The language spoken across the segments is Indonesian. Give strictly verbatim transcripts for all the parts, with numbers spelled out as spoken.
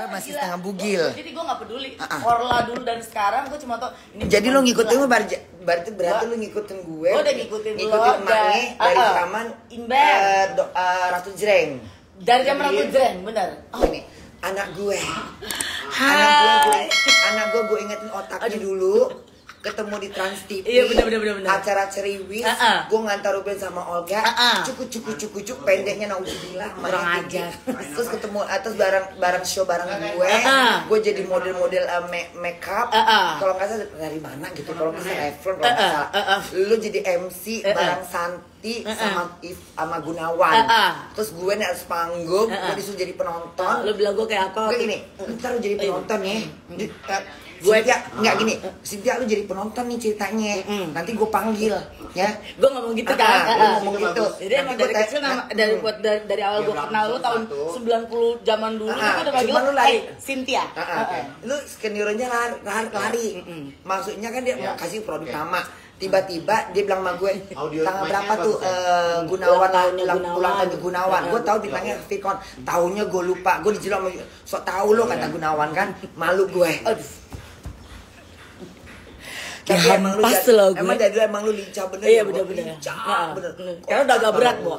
gue masih setengah bugil. Jadi gue gak peduli Corla dulu dan sekarang gue cuma tau. Jadi lo ngikutin gue berarti berarti lo ngikutin gue. Gue udah ngikutin lo. Ngikutin Mange dari rekaman Ratu Jreng. Dari zaman Ratu Jreng, bener. Ini anak gue. Anak gue anak gue gue ingetin otaknya dulu. Ketemu di Trans T V, iya, bener, bener, bener. Acara ceriwis, uh -uh. gue ngantar Ruben sama Olga, uh -uh. cukup cukup cukup cukup pendeknya nauzubillah, kurang aja. Terus ketemu atas barang barang show barang gue, uh -uh. gue jadi model-model uh, makeup, uh -uh. kalau nggak salah dari mana gitu, kalau nggak salah Efron, kalau nggak salah, uh -uh. lu jadi M C uh -uh. barang Santi uh -uh. sama If, sama Gunawan, uh -uh. terus gue nih harus panggung, uh -uh. gue disuruh jadi penonton, lu bilang gue kayak apa? Gue gini, ntar lu jadi penonton ya. Gue ya nggak gini, Cynthia lu jadi penonton nih ceritanya, mm. nanti gue panggil, ya. Gue ngomong gitu kan, ah, gue ngomong gitu. gitu. Jadi emang dari kecil nama, dari buat dari, dari awal ya, gue kenal lu tahun sembilan puluh zaman dulu, ah, gue udah panggil lu lari, hey, Cynthia. Ah, ah, okay. Lu seniornya lari, lari, lari. Mm-hmm. Maksudnya kan dia ya. mau kasih produk okay. nama. Tiba-tiba dia bilang sama gue, tanggal berapa tuh uh, Gunawan ulang ulang tahun Gunawan. Gue tahu bintangnya Fikon, tahunnya gue lupa. Gue dijelang sok tahu lo kata Gunawan kan, malu gue. Tapi ya, emang lu emang dari dulu emang lu lincah bener. Iya bener-bener lincah bener. Karena udah agak berat gua.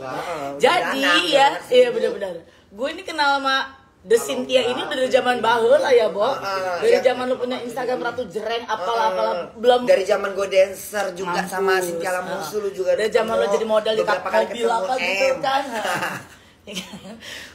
Jadi ya, iya bener-bener. Gue ini kenal sama The Cynthia ini dari zaman baheula ya, Bo. Dari zaman lu punya Instagram Ratu Jreng apalah-apalah belum. Dari zaman gue dancer juga sama Cynthia Lamusu lu juga. Dari zaman lu jadi model di kapal apa gitu kan.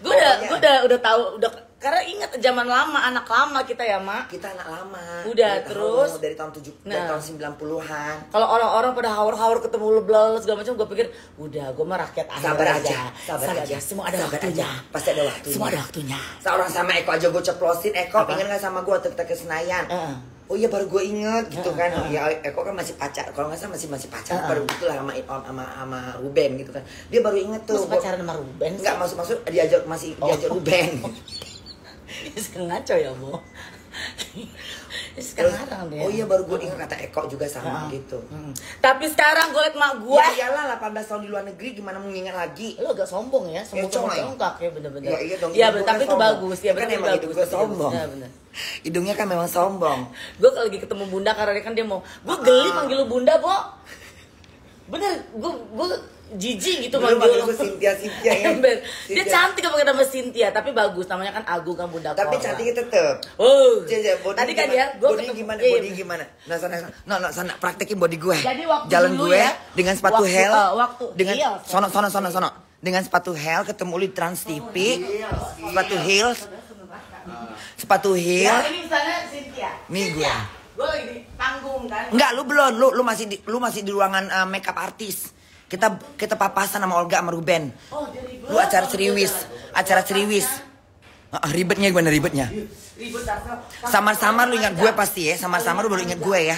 Gue udah gue udah udah tahu udah karena ingat zaman lama, anak lama kita ya, Mak. Kita anak lama. Udah dari terus tahun, dari tahun tujuh puluh nah, tahun sembilan puluhan. Kalau orang-orang pada haur-haur ketemu lu blal segala macam, gue pikir udah gue mah rakyat akhir sabar aja. aja. Sabar, sabar aja. aja. Semua ada sabar waktunya. Aja. Pasti ada waktunya. Semua ada waktunya. Seorang sama Eko aja gue ceplosin, Eko pengen enggak sama gue waktu kita ke Senayan. Uh. Oh iya baru gue inget gitu kan, uh, uh, ya Eko kan masih pacar, kalau nggak salah masih masih pacar, uh, uh. baru gitu lah sama, sama sama Ruben gitu kan, dia baru inget tuh. Masih pacaran sama Ruben? Nggak, maksud maksud diajak masih oh. diajak Ruben. Ngaco ya Bo. Sekarang dia. Oh iya baru gue ingat kata Eko juga sama nah. gitu. Hmm. Tapi sekarang gue liat mak gue. Ya iyalah delapan belas tahun di luar negeri gimana mau ngingat lagi. Lo agak sombong ya, sombong congkak ya bener-bener. Ya, iya dong. Iya tapi itu bagus ya bener, kan emang hidung gue sombong. Ya, bener. Hidungnya kan memang sombong. Gue lagi ketemu Bunda karena kan dia mau. Gue geli manggil lu Bunda Bo. Bener, gue gue jijik gitu manggil lu Cynthia Cynthia ya. Dia cantik apa kata Mas Cynthia, tapi bagus namanya kan Agung kan Bunda Corla. Tapi cantiknya tetep. Oh. Tadi kan ya, gua body gimana? Body gimana? Nah, sana sana. No, no, sana praktekin body gue. Jalan gue dengan sepatu heel. Dengan sono sono sono sono. Dengan sepatu heel ketemu lu di Trans T V. Sepatu heels. Sepatu heel. Ya, ini misalnya Cynthia. Nih gue. Gue lagi di panggung kan. Enggak, lu belum. Lu lu masih lu masih di ruangan makeup artis. Kita kita papasan sama Olga sama Ruben. Oh, lu acara ceriwis, acara ceriwis. Ah, ribetnya gimana ribetnya? Ribet samar-samar lu ingat gue pasti ya, samar-samar lu baru ingat gue ya.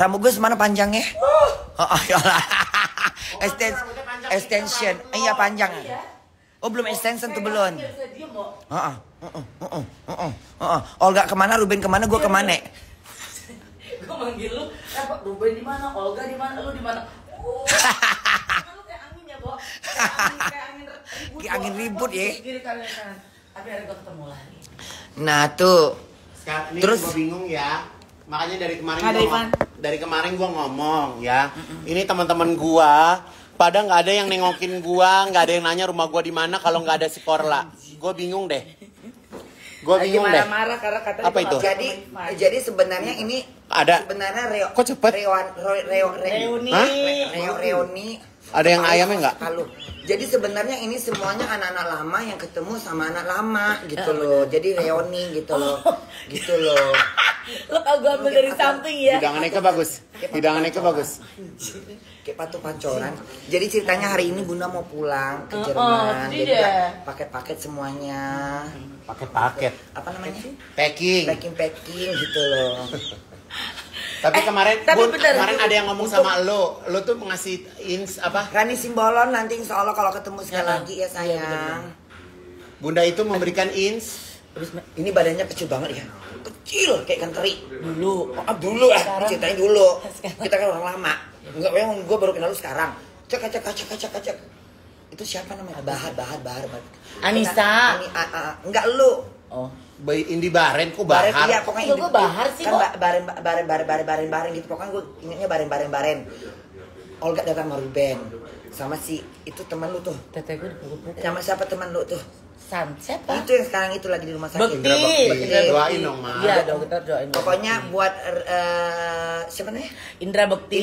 Rambut gue semana panjangnya? Oh, oh yolah. Extension. Iya panjang. Oh belum extension tuh belum. Heeh. Heeh. Heeh. Heeh. Heeh. Olga kemana, Ruben kemana, gue kemana? Gue manggil lu, eh Pak Ruben di mana, Olga di mana, lu di mana? Oh, lu kayak angin ya, Bo. Kayak angin, kayak angin ribut. Kayak angin ribut ya. Tapi hari gue ketemu lagi. Nah tuh. Sekarang ini terus gue bingung ya. Makanya dari kemarin gue dari kemarin gue ngomong ya. Ini teman-teman gue pada nggak ada yang nengokin gue, nggak ada yang nanya rumah gue di mana kalau nggak ada si Corla. Gue bingung deh. Gue bingung deh. Marah-marah karena katanya apa itu? Jadi jadi sebenarnya ini ada sebenarnya reo kok cepet rewan reo reo reuni reo reuni ada yang ayamnya nggak? Jadi sebenarnya ini semuanya anak-anak lama yang ketemu sama anak lama gitu loh. Jadi reuni gitu loh, gitu loh. Lo kalau gue ambil dari samping ya. Hidangannya ke bagus, hidangannya ke bagus. Kayak patuh pancoran. Jadi ceritanya hari ini Bunda mau pulang ke Jerman. Jadi paket-paket semuanya. Paket-paket. Apa namanya? Packing. Packing-packing gitu loh. Tapi eh, kemarin tapi bun, bener, kemarin bener, ada yang ngomong betul. sama lo, lo tuh ngasih ins apa? Rani Simbolon nanti insya Allah kalau ketemu sekali ya, lagi ya sayang. Ya, bener, bener. Bunda itu memberikan ins. Ini badannya kecil banget ya, kecil kayak ikan teri. Dulu, oh, dulu ah, ceritain dulu. Sekarang. Kita kan orang lama. Enggak, memang gue baru kenal lo sekarang. Cek, cek, cek, cek, cek, cek. Itu siapa namanya? Bahar, Bahar, Bahar, Bahar. Annisa. Ani, a, a, enggak lu. Oh. By Indy Barends, kok Bahar? Iya, pokoknya gue Bahar sih kok. Kan Bareng, Bareng, Bareng, Bareng, Bareng, Bareng gitu. Pokoknya gue ingetnya Bareng, Bareng, Bareng. Olga datang sama Ruben. Sama si, itu teman lu tuh. Tete gue dipukul-pukul. Sama siapa teman lu tuh? Sunset lah. Itu yang sekarang itu lagi di rumah sakit. Indra Bekti. Doain dong, Ma. Iya dong, kita doain. Pokoknya buat, siapa namanya? Indra Bekti.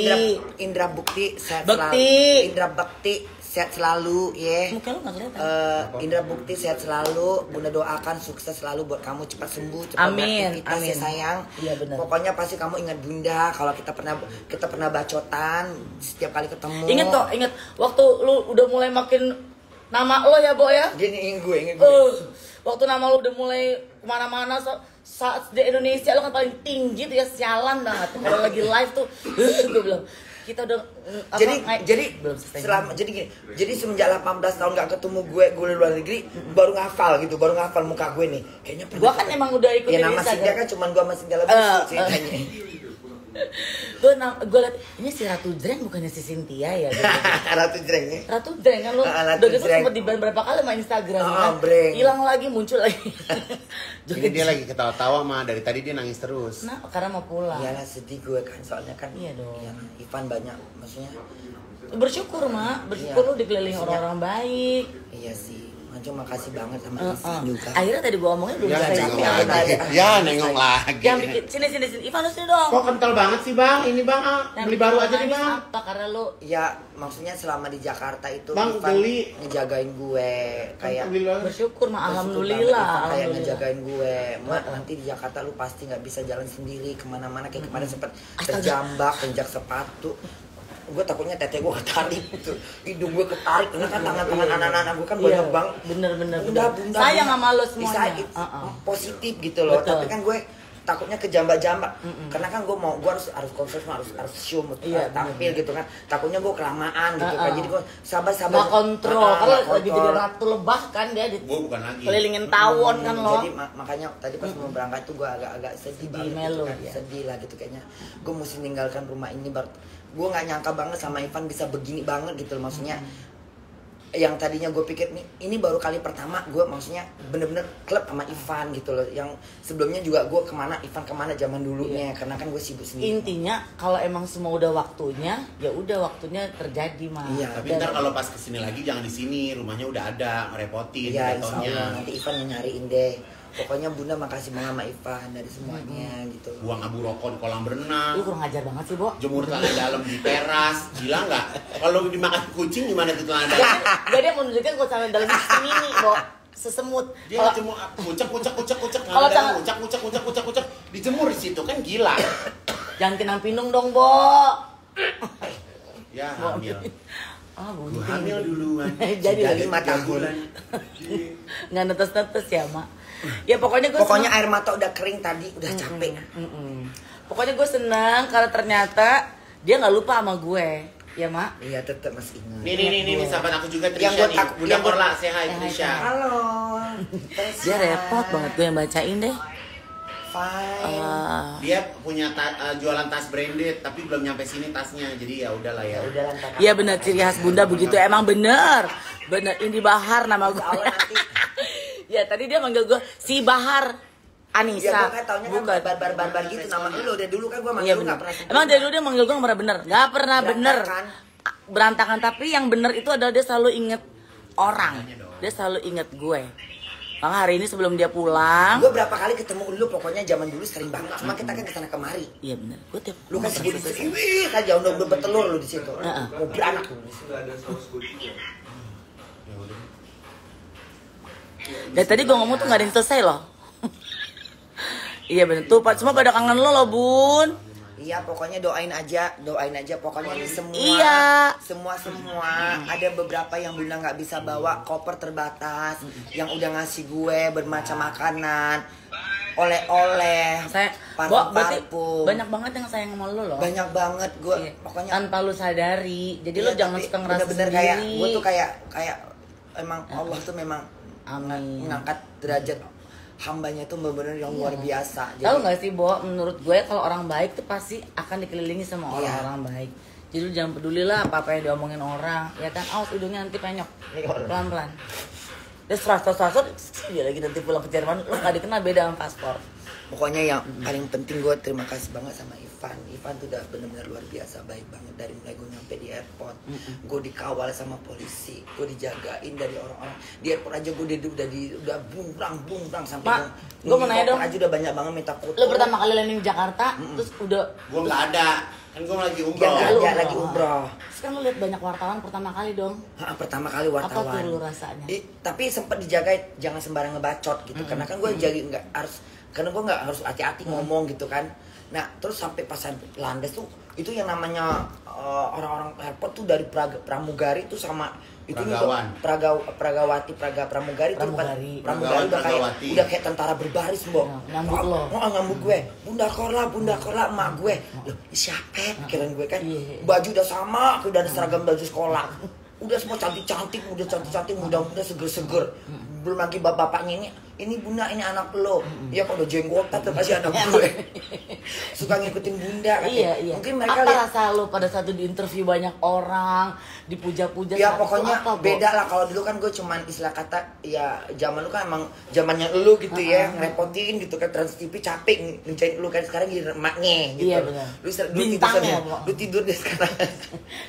Indra Bekti. Bekti. Indra Bekti. Sehat selalu, ya. Yeah. Muka lu gak kelihatan. Uh, Indra Bekti sehat selalu. Bunda doakan sukses selalu buat kamu, cepat sembuh, cepat beraktivitas ya sayang. Iya, benar. Pokoknya pasti kamu ingat Bunda kalau kita pernah kita pernah bacotan setiap kali ketemu. Ingat kok, ingat waktu lu udah mulai makin nama lo ya, Bo ya. Gini ingat gue, ingat gue. Uh, waktu nama lu udah mulai kemana-mana so, saat di Indonesia lu kan paling tinggi tuh ya, sialan banget. Kalau lagi live tuh gue bilang kita udah apa, jadi jadi selama jadi gini, jadi semenjak delapan belas tahun gak ketemu gue gue di luar negeri baru ngafal gitu, baru ngafal muka gue nih kayaknya gue kan emang udah ikut ya, nama Cynthia kan cuman gue sama Cynthia lebih ceritanya gue gue liat ini si Ratu Jreng bukannya si Cynthia ya gitu. Ratu Jreng ya? Ratu Jreng kan lo udah gitu sempet di ban berapa kali sama Instagram oh, kan hilang lagi muncul lagi jadi dia lagi ketawa-tawa mah dari tadi dia nangis terus nah karena mau pulang iyalah sedih gue kan soalnya kan iya dong ya, Ivan banyak maksudnya bersyukur mak bersyukur iya, lo dikelilingi orang-orang baik iya sih cuma makasih banget sama uh, uh. juga. Akhirnya tadi gua omongnya belum selesai. Ya nengok lagi. Yang bikin sini sini sini. Ivan lu sini dong. Kok kental banget sih bang? Ini bang ah. Beli baru aja nih bang. Apa karena lu? Ya maksudnya selama di Jakarta itu bang, Ivan beli. Ngejagain gue kayak bersyukur mah alhamdulillah. Alhamdulillah. Kayak ngejagain gue. Mak nanti di Jakarta lu pasti nggak bisa jalan sendiri kemana-mana kayak kemarin sempet terjambak injak sepatu. Gue takutnya tete gue ketarik gitu, hidung gue ketarik karena kan tangan-tangan anak-anak gue kan banyak bang bener-bener sayang sama lo semuanya positif gitu loh, tapi kan gue takutnya kejambak-jambak karena kan gue mau, gue harus harus konser, harus harus show, tampil gitu kan takutnya gue kelamaan gitu kan, jadi gue sabar-sabar gak kontrol, kalau lagi jadi ratu lebah kan dia kelilingin tawon kan lo jadi makanya tadi pas mau berangkat tuh gue agak-agak sedih banget sedih lah gitu kayaknya gue mesti meninggalkan rumah ini baru gue nggak nyangka banget sama Ivan bisa begini banget gitu loh maksudnya hmm. yang tadinya gue pikir nih ini baru kali pertama gue maksudnya bener-bener klub sama Ivan gitu loh yang sebelumnya juga gue kemana Ivan kemana zaman dulunya yeah. Karena kan gue sibuk sendiri intinya kalau emang semua udah waktunya ya udah waktunya terjadi mah yeah. Tapi ntar kalau pas kesini lagi jangan di sini rumahnya udah ada ngerepotin yeah, insyaallah nanti Ivan yang nyariin deh. Pokoknya Bunda makasih banget sama Ivan dari semuanya gitu. Buang abu rokok di kolam berenang. Lu kurang ajar banget sih, Bo. Jemur celana dalam di teras. Gila nggak? Kalau dimakan kucing gimana tuh celana dalam? Jadi dia menunjukkan kalau celana dalam mini, Bo. Sesemut. Dia cuma kucek-kucek-kucek-kucek. Kalau celana kucek-kucek-kucek-kucek dijemur di situ kan gila. Jangan kenang pinung dong, Bo. Ya, hamil. Ah, gua hamil duluan. Jadi lagi mata bulan. Nggak netes-netes ya, Mak. Ya pokoknya gue pokoknya senang. Air mata udah kering tadi udah mm-mm, capek mm-mm. Pokoknya gue seneng karena ternyata dia nggak lupa sama gue ya mak iya tetap masih ingat nih nih nih sahabat aku juga Trisha yang nih aku, Bunda Corla sehat Trisha halo dia repot banget gue yang bacain deh Uh, dia punya ta uh, jualan tas branded tapi belum nyampe sini tasnya jadi ya udahlah ya udahlah iya bener ciri khas Bunda begitu emang bener bener Indy Bahar nama gue ya tadi dia manggil gue si Bahar Annisa ya, gue bukan kan bar bar bar gitu nama dulu udah dulu kan gue manggil ya, lu nggak pernah emang dari dulu dia manggil gue nggak pernah bener nggak pernah bener berantakan tapi yang bener itu adalah dia selalu inget orang dia selalu inget gue. Bang hari ini sebelum dia pulang, gue berapa kali ketemu lu pokoknya zaman dulu sering banget. Cuma kita kan kesana kemari. Iya benar. Gue tiap lu kan segini segini kan jauh udah bertelur lu di situ. Mau beranak. Dari tadi gue ngomong tuh nggak ada yang selesai loh. Iya benar tuh. Cuma pada kangen lo loh bun. Iya pokoknya doain aja, doain aja pokoknya ini semua, iya. semua semua hmm. Ada beberapa yang Bunda nggak bisa bawa koper terbatas, hmm. yang udah ngasih gue bermacam makanan, oleh-oleh, parfum, banyak banget yang sayang sama lo loh, banyak banget gue, iya. Pokoknya tanpa lo sadari, jadi iya, lo jangan suka ngerasa bener-bener kayak, gue tuh kayak kayak emang Amin. Allah tuh memang mengangkat derajat. Hambanya tuh bener-bener yang luar biasa. Tahu nggak sih, Bo? Menurut gue kalau orang baik tuh pasti akan dikelilingi sama orang-orang baik. Jadi lu jangan pedulilah apa-apa yang diomongin orang, ya kan? Awas hidungnya nanti penyok, pelan-pelan. Terus serasot-serasot, dia lagi nanti pulang ke Jerman, lu gak dikenal, beda sama paspor. Pokoknya yang mm-hmm. paling penting gue terima kasih banget sama Ivan. Ivan tuh udah bener-bener luar biasa, baik banget. Dari mulai gue nyampe di airport, mm-hmm. gue dikawal sama polisi, gue dijagain dari orang-orang. Di airport aja gue udah di, udah bungkrang-bungkrang sampai gue mau nanya dong, aja udah banyak banget minta foto. Lu pertama kali landing Jakarta, mm-hmm. terus udah... Gue gak ada. Kan gue lagi umroh. Ya, ya, lagi umroh. Sekarang lu lihat banyak wartawan pertama kali dong. Ha, pertama kali wartawan. Apa tuh lu rasanya? Di, tapi sempat dijagain jangan sembarang ngebacot gitu. Mm-hmm. Karena kan gue mm-hmm. jadi nggak harus, karena gue nggak harus hati-hati mm-hmm. ngomong gitu kan. Nah terus sampai pas landas tuh itu yang namanya uh, orang-orang airport tuh dari pra, pramugari tuh sama itu Pragawan. Juga pragaw, pragawati praga pramugari tuh pramugari, pramugari udah kayak udah kayak tentara berbaris mbok ya, ngambuk lo oh, ngambuk gue bunda Corla bunda Corla emak gue loh siapa pikiran gue kan baju udah sama udah ada seragam baju sekolah udah semua cantik-cantik udah cantik-cantik muda-muda seger-seger belum lagi bapak-bapaknya ini ini bunda ini anak lo ya kalau jenggotan tuh pasti anak gue suka ngikutin bunda kan iya, iya. Mungkin mereka apa rasa lo pada saat di interview banyak orang dipuja-puja ya pokoknya apa, beda lah kalau dulu kan gue cuman istilah kata ya zaman lu kan emang zamannya lo gitu uh-huh. ya ngerepotin gitu kan Trans T V capek ngejain lu kan sekarang jadi emaknya gitu iya, lu, ser- lu, tidur ser- lu tidur deh sekarang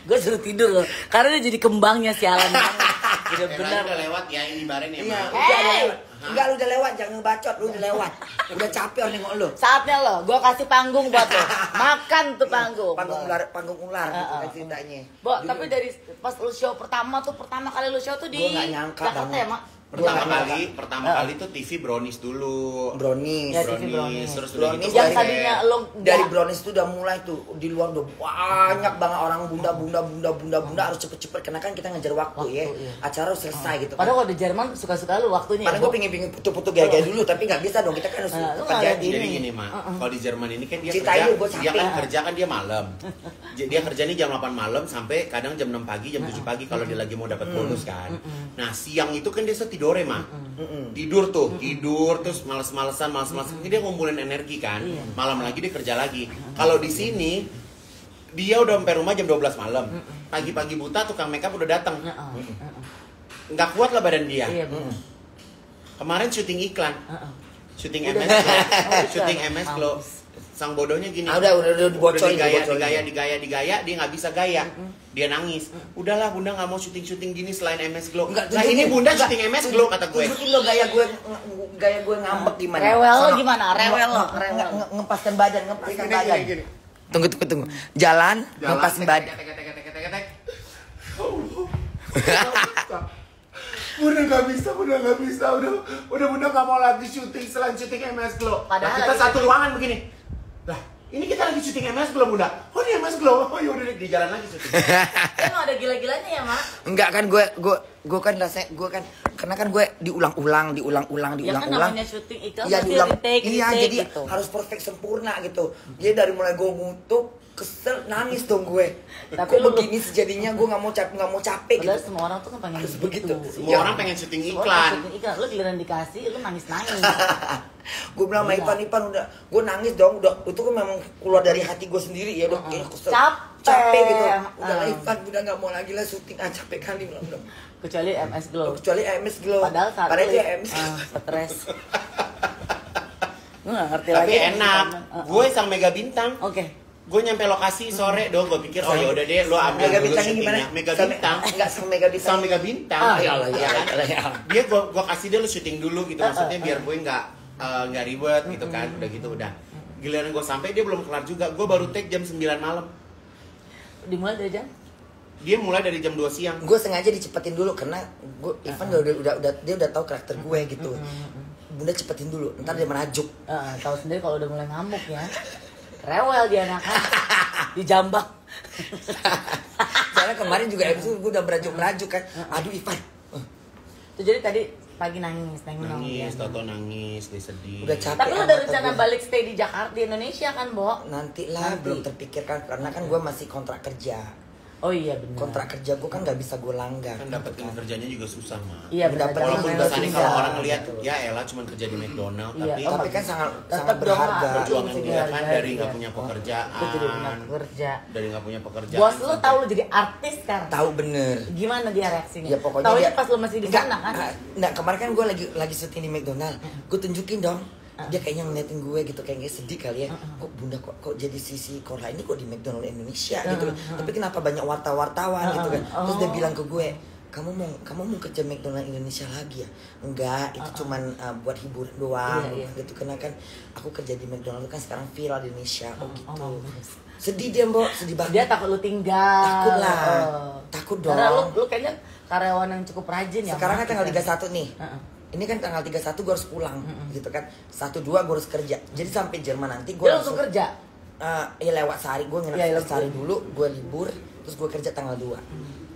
gue suruh tidur lo karena dia jadi kembangnya sialan udah benar udah lewat ya ini bareng ya hey! Enggak, lu udah lewat, jangan ngebacot, lu udah lewat. Udah capek orang nengok lu. Saatnya lo, gua kasih panggung buat lo. Makan tuh panggung. Panggung ular, panggung ular uh, gitu kan uh, ceritanya. Bo, Dulu. Tapi dari pas lu show pertama tuh, pertama kali lu show tuh di Jakarta ya, Mak? Pertama gua kali, nyangka. pertama uh. kali tuh T V Brownies dulu. Brownies, ya, Brownies. Brownies. Terus Brownies gitu yang tadinya lo dari Brownies tuh udah mulai tuh di luar udah banyak banget orang bunda-bunda bunda-bunda bunda harus cepet-cepet karena kan kita ngejar waktu, waktu ya. Iya. Acara harus selesai uh. gitu. Padahal kalau di Jerman suka-suka lu waktunya. Padahal ya, gua pingin-pingin putu-putu gaya-gaya dulu tapi enggak bisa dong kita kan harus uh, kerja gini. Jadi gini, Ma. Uh-uh. Kalau di Jerman ini kan dia Cita kerja, dia kan kerja kan dia malam. Dia kerja nih jam delapan malam sampai kadang jam enam pagi, jam tujuh pagi kalau dia lagi mau dapat bonus kan. Nah, siang itu kan dia tidore mah mm-hmm. tidur tuh tidur terus males-malesan males-malesan mm-hmm. dia ngumpulin energi kan mm-hmm. malam lagi dia kerja lagi mm-hmm. kalau di sini dia udah sampai rumah jam dua belas malam mm-hmm. pagi-pagi buta tukang makeup udah datang mm-hmm. nggak kuat lah badan dia mm-hmm. kemarin syuting iklan mm-hmm. syuting M S Glow syuting M S Glow sang bodohnya gini ah, udah udah udah dibocorin digaya, digaya digaya digaya dia nggak bisa gaya mm-hmm. dia nangis, udahlah bunda nggak mau syuting-syuting gini selain M S Glow. Enggak, nah ini bunda enggak, syuting M S Glow kata gue. Tunjukin lo gaya gue, gaya gue ngambek gimana? Rewel lo gimana? Rewel lo, rewel ngepaskan badan, ngepaskan badan. Tunggu tunggu tunggu, jalan ngepaskan badan. Udah gak bisa, udah gak bisa, udah udah bunda nggak mau lagi syuting selain syuting M S Glow. Padahal kita satu ruangan begini, lah. Ini kita lagi syuting M S Glow bunda. Oh ini M S Glow. Oh yaudah di jalan lagi syuting. Emang ada gila-gilanya ya Mak? Enggak kan gue gue gue kan rasanya gue kan karena kan gue diulang-ulang diulang-ulang diulang-ulang. Ya kan namanya syuting itu ya, diulang, retake, iya retake, jadi gitu. Harus perfect sempurna gitu. Jadi dari mulai gue ngutuk kesel nangis dong gue. Tapi kok begini sejadinya gue nggak mau capek nggak mau capek. Padahal gitu. Semua orang tuh kan pengen harus begitu. Semua ya. Orang pengen syuting iklan. Orang syuting iklan. Lu giliran dikasih lu nangis nangis. Gue bilang sama Ivan, Ivan udah, gue nangis dong, udah, itu kan memang keluar dari hati gue sendiri ya, udah kayaknya uh-uh. capek. capek gitu, udah uh. Ivan, udah gak mau lagi lah syuting, ah capek kali bilang udah. Kecuali M S Glow, kecuali M S Glow, padahal saat itu uh, stres. Gue gak ngerti lagi. Tapi enak, uh-uh. gue sang mega bintang. Oke. Okay. Gue nyampe lokasi sore dong, gue pikir oh yaudah deh lo ambil mega dulu syutingnya mega bintang enggak sama mega bintang sama mega bintang oh, ya Allah ya dia gue gue kasih dia lo syuting dulu gitu maksudnya biar gue nggak nggak uh, ribet gitu kan udah gitu udah giliran gue sampai dia belum kelar juga gue baru take jam sembilan malam dimulai dari jam dia mulai dari jam dua siang gue sengaja dicepetin dulu karena gue Ivan udah udah udah dia udah tahu karakter gue gitu bunda cepetin dulu ntar dia merajuk tahu sendiri kalau udah mulai ngamuk ya rewel dia anaknya, dijambak. Soalnya kemarin juga episode gue udah berajuk-berajuk kan, aduh Ivan. Tuh jadi tadi pagi nangis, nangis, nangis, Toto nangis, dia sedih. Udah capek. Tapi lo ada rencana gue. Balik stay di Jakarta, di Indonesia kan, Bo? Nanti lah, belum terpikirkan karena kan gue masih kontrak kerja. Oh iya benar. Kontrak kerja gue kan nggak bisa gue langgar. Kan dapetin kan. Kerjanya juga susah mah. Iya benar. Walaupun kesannya kalau orang ngeliat gitu. Ya elah cuma kerja di McDonald, iya. tapi oh, tapi kan sangat sangat berharga. Perjuangan dia kan dari nggak punya pekerjaan. Dari nggak kerja. Dari nggak punya pekerjaan. Bos lu tahu lu jadi artis kan? Tahu bener. Gimana dia reaksinya? Ya pokoknya. Tahu ya pas lu masih di sana kan? Nah kemarin kan gue lagi lagi syuting di McDonald. Gue tunjukin dong. Dia kayaknya ngeliatin gue gitu, kayaknya sedih kali ya. Kok bunda kok, kok jadi sisi Corla ini kok di McDonald Indonesia gitu. Tapi kenapa banyak wartawan-wartawan gitu kan. Terus dia bilang ke gue, kamu mau kamu mau kerja McDonald Indonesia lagi ya? Enggak, itu cuman uh, buat hiburan doang gitu. Karena kan aku kerja di McDonald kan sekarang viral di Indonesia. Oh gitu. Sedih dia mbok, sedih banget. Dia takut lu tinggal. Takut lah, takut dong. Karena lu, lu kayaknya karyawan yang cukup rajin ya. Sekarang kan tanggal tiga puluh satu nih. Ini kan tanggal tiga puluh satu gue harus pulang, mm-hmm. gitu kan. satu dua gue harus kerja. Jadi sampai Jerman nanti gue langsung, langsung kerja? Uh, ya lewat sehari, gue nginep ya, sehari dulu, gue libur, terus gue kerja tanggal dua.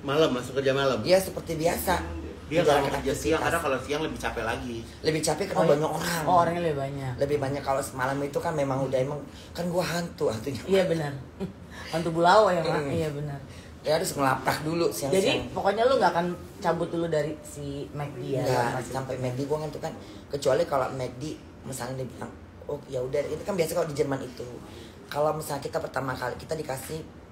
Malam, masuk kerja malam? Iya, seperti biasa. Dia kalau kerja siang, karena kalau siang lebih capek lagi. Lebih capek karena oh, banyak orang. Oh, orangnya lebih banyak. Lebih banyak kalau semalam itu kan memang udah emang, kan gue hantu hantunya. Iya benar, hantu bulawa ya mak, iya benar. Ya harus ngelaprak dulu siang-siang. Jadi pokoknya lu nggak akan cabut dulu dari si McD ya? Nggak, sampai McD gue ngantuk kan. Kecuali kalau McD misalnya dia bilang, oh ya udah, itu kan biasa kalau di Jerman itu. Kalau misalnya kita pertama kali, kita dikasih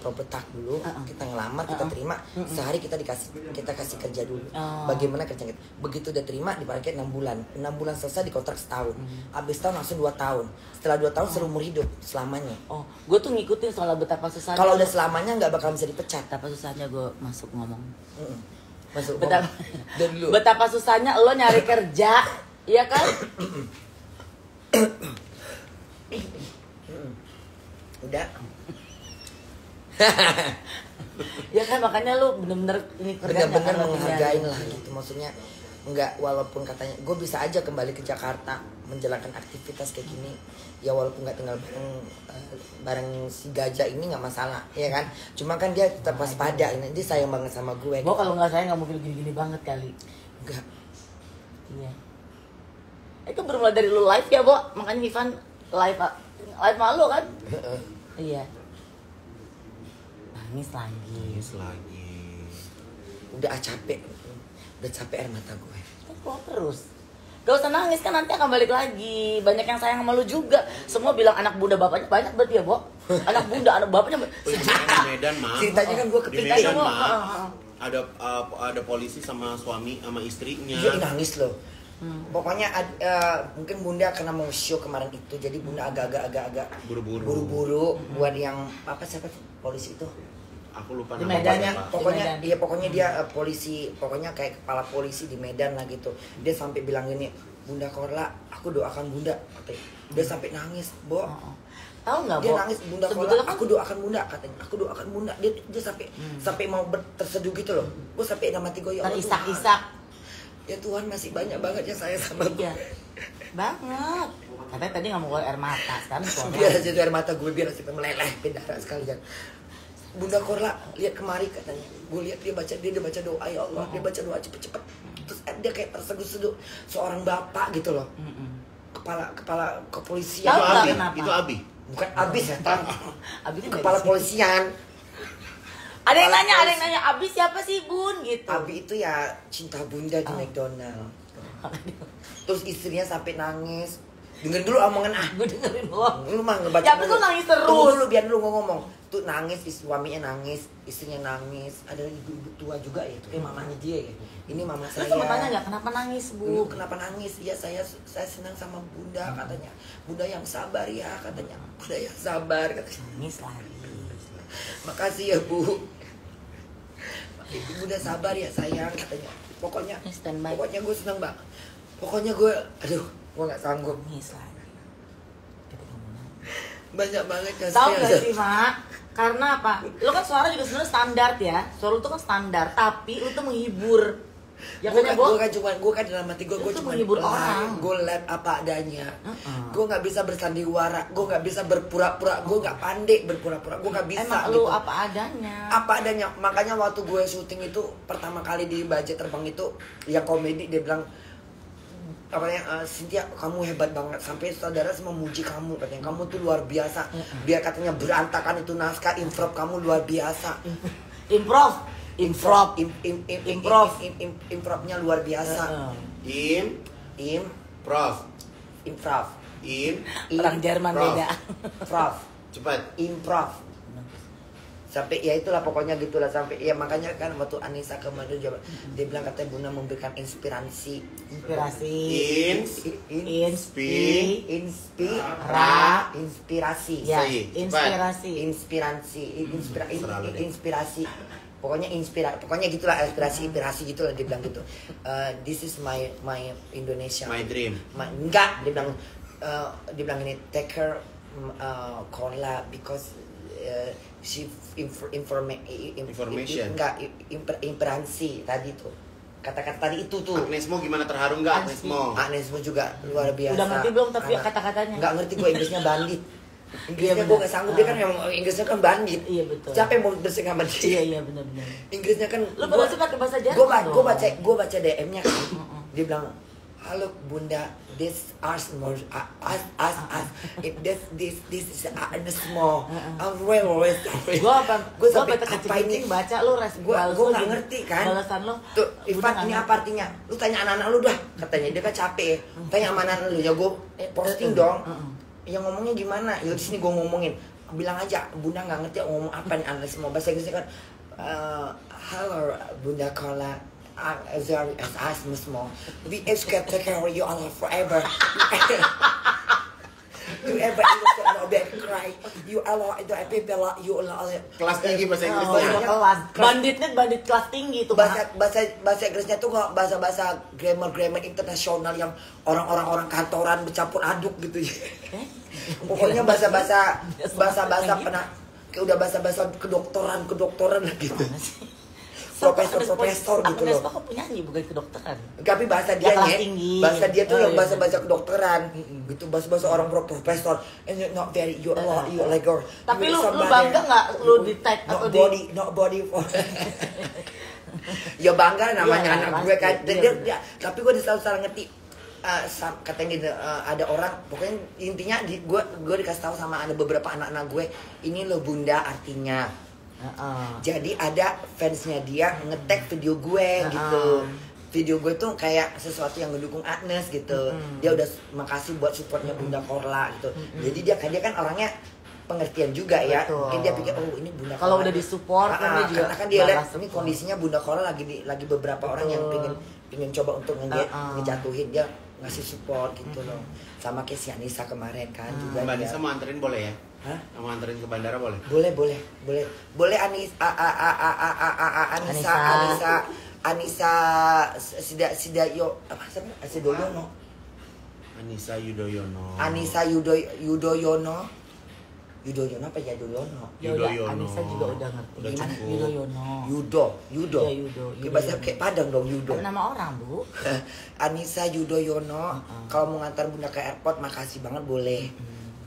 propertak dulu, uh-uh. kita ngelamar, uh-uh. kita terima, uh-uh. sehari kita dikasih, kita kasih kerja dulu. Uh. Bagaimana kerja kita? Begitu udah terima, dipakai enam bulan. enam bulan selesai, dikontrak setahun. Uh-huh. Abis tahun langsung dua tahun. Setelah dua tahun uh. seumur hidup, selamanya. Oh, gue tuh ngikutin soal betapa susahnya. Kalau udah selamanya nggak bakal bisa dipecat. Betapa susahnya gue masuk ngomong. Uh-uh. Masuk betapa, ngomong. Betapa susahnya lo nyari kerja, iya kan? Udah. Ya kan makanya lu bener-bener ini bener-bener menghargain lah gitu, maksudnya enggak, walaupun katanya gue bisa aja kembali ke Jakarta menjalankan aktivitas kayak gini ya, walaupun nggak tinggal bareng bareng si gajah ini nggak masalah ya kan, cuma kan dia tetap waspada, ini dia sayang banget sama gue. Gue kalau nggak sayang nggak mungkin gini-gini banget kali. Enggak, iya itu bermula dari lu live ya Bo, makanya Ivan live live malu kan. Iya. Nangis lagi. Nangis lagi. Udah capek. Udah capek air mata gue. Kan keluar terus. Gak usah nangis kan, nanti akan balik lagi. Banyak yang sayang sama lu juga. Semua bilang anak bunda bapaknya banyak berarti ya, Bo? Anak bunda, anak bapaknya sejuta. Di Medan, Mam. Ceritanya kan gue ketika itu, Bo. Ada uh, ada polisi sama suami sama istrinya. Dia nangis loh. Hmm. Pokoknya uh, mungkin bunda karena mau show kemarin itu, jadi bunda agak-agak-agak buru-buru buru-buru hmm. buat yang apa siapa polisi itu? Aku lupa namanya. Pokoknya, pokoknya dia pokoknya dia uh, polisi, pokoknya kayak kepala polisi di Medan lah gitu. Dia sampai bilang gini, Bunda Corla, aku doakan bunda. Dia sampai nangis, Bo. Oh. Tahu nggak, Bo? Dia nangis, Bunda Corla, aku doakan bunda katanya. Aku doakan bunda. Dia dia sampai hmm. sampai mau terseduh gitu loh. Gue sampai nggak mati goyang. Terisak-isak. Ya Tuhan masih banyak banget yang saya sama gue. Iya. Banget. Katanya tadi nggak mau keluar air mata, sekarang keluar. Biar aja air mata gue biar sampai meleleh darah sekalian. Bunda Corla lihat kemari katanya. Gue lihat dia baca dia dia baca doa, ya Allah, dia baca doa cepet-cepet. Terus dia kayak terseduh-seduh seorang bapak gitu loh. Kepala kepala kepolisian. Itu Abi. Itu Abi. Bukan Abi setan. Abi itu kepala polisian. Ada yang nanya, ada yang nanya, Abi siapa sih Bun? Gitu. Abi itu ya cinta bunda di oh. McDonald. Terus istrinya sampai nangis. Dengerin dulu omongan ah. Gue dengerin doang. Lu mah ngebaca. Ya betul nangis terus. Tunggu dulu biar lu ngomong. Tuh nangis, suaminya nangis, istrinya nangis. Ada ibu-ibu tua juga ya, itu kayak mamanya dia ya. Ini mama saya. Lu sempat nanya kenapa nangis Bu? Kenapa nangis? Iya saya saya senang sama bunda katanya. Bunda yang sabar ya katanya. Bunda yang sabar katanya. Nangis lagi. Makasih ya Bu, Ibu udah sabar ya sayang katanya. Pokoknya, pokoknya gue seneng banget. Pokoknya gue, aduh, gue nggak sanggup. Banyak banget kasihan. Tahu nggak sih Mak? Karena apa? Lo kan suara juga sebenarnya standar ya. Suara lo tuh kan standar, tapi lo tuh menghibur. Ya gue kan, gue kan cuma, gue kan dalam hati gue, gue cuma menghibur orang, gue lihat apa adanya. Uh-uh. Gue nggak bisa bersandiwara, gue nggak bisa berpura-pura, gue nggak pandai berpura-pura, gue nggak bisa. Emang gitu. Lu apa adanya. Apa adanya, makanya waktu gue syuting itu pertama kali di budget terbang itu yang komedi dia bilang namanya uh, Cynthia, kamu hebat banget sampai saudara semua memuji kamu, katanya kamu tuh luar biasa. Biar katanya berantakan itu naskah, improv kamu luar biasa. Improv, improv, improv, improvnya luar biasa. Im, im, prof, improv, im. Orang Jerman beda. Prof, cepat. Improv. Sampai ya itulah pokoknya gitulah sampai ya makanya kan waktu Annisa kemarin dia bilang katanya Bunda memberikan inspirasi inspirasi inspi inspi inspirasi inspirasi inspirasi inspirasi inspirasi pokoknya inspirasi pokoknya gitulah inspirasi inspirasi gitulah dia bilang gitu. This is my my Indonesia my dream enggak dia bilang dia bilang ini take her Corla because si information enggak imperansi tadi tuh kata-kata tadi itu tuh Agnez Mo gimana terharu nggak Agnez Mo Agnez Mo juga luar biasa udah ngerti belum tapi kata-katanya nggak ngerti gue Inggrisnya bandit Inggrisnya gue nggak sanggup dia kan memang Inggrisnya kan bandit iya betul siapa yang mau bersenggah bandit iya iya benar-benar Inggrisnya kan lu berarti pakai bahasa Jerman gue gue baca gue baca D M-nya kan dia bilang halo Bunda, this is more as as as this this this is Agnez Mo. I'm very very sorry. Gua apa? Gua sampai apa ini baca lo res. Gua gua nggak ngerti kan. Balasan lo. Tuh, Ivan ini apa artinya? Lu tanya anak-anak lu dah. Katanya dia kan capek. Tanya anak-anak lu ya. Gua posting dong. Yang ngomongnya gimana? Ya di sini gua ngomongin. Bilang aja, Bunda nggak ngerti ngomong apa nih Agnez Mo. Bahasa Inggrisnya kan. Halo Bunda Corla. As as Miss Mo, we each can take care of you all forever. You ever innocent no bad cry. You all do happy bela you all. Kelas tinggi bahasa Inggrisnya. Banditnya bandit kelas tinggi itu. Bahasa bahasa bahasa Inggrisnya tuh nggak bahasa bahasa grammar grammar internasional yang orang-orang orang kantoran bercampur aduk gitu ya. Pokoknya bahasa bahasa bahasa bahasa pernah udah bahasa bahasa kedokteran kedokteran gitu. Profesor-profesor gitu loh. Aku punya nih bukan kedokteran. Tapi bahasa dia nih, bahasa dia tuh yang bahasa-bahasa kedokteran, gitu bahasa-bahasa orang profesor. Not very you law you like girl. Tapi lu bangga nggak lu di tag atau di body not body for. Ya bangga namanya anak gue kan. Tapi gue selalu salah ngerti. Katanya ada orang, pokoknya intinya gue gue dikasih tahu sama ada beberapa anak-anak gue. Ini lo Bunda artinya. Jadi ada fansnya dia ngetag video gue gitu. Video gue tuh kayak sesuatu yang ngedukung Agnez gitu. Dia udah makasih buat supportnya Bunda Corla gitu. Jadi dia kan dia kan orangnya pengertian juga ya. Mungkin dia pikir oh ini Bunda Corla. Kalau udah disupport kan dia juga. Karena kan dia lihat ini kondisinya Bunda Corla lagi lagi beberapa orang yang pengen pengen coba untuk ngejatuhin dia ngasih support gitu loh. Sama kayak si Annisa kemarin kan juga. Mbak Annisa mau anterin boleh ya? Hah? Mau anterin ke bandara boleh? Boleh, boleh, boleh. Boleh Annisa, Annisa, Annisa, Annisa, Sida, Sida, Yo, apa sih? Annisa Yudhoyono. Annisa Yudhoyono. Annisa Yudhoyono. Yudhoyono apa ya Yudhoyono? Yudhoyono. Annisa juga udah ngerti. Yudhoyono. Yudo, Yudo. Bahasa kayak Padang dong Yudo. Nama orang bu. Annisa Yudhoyono. Kalau mau ngantar Bunda ke airport, makasih banget boleh.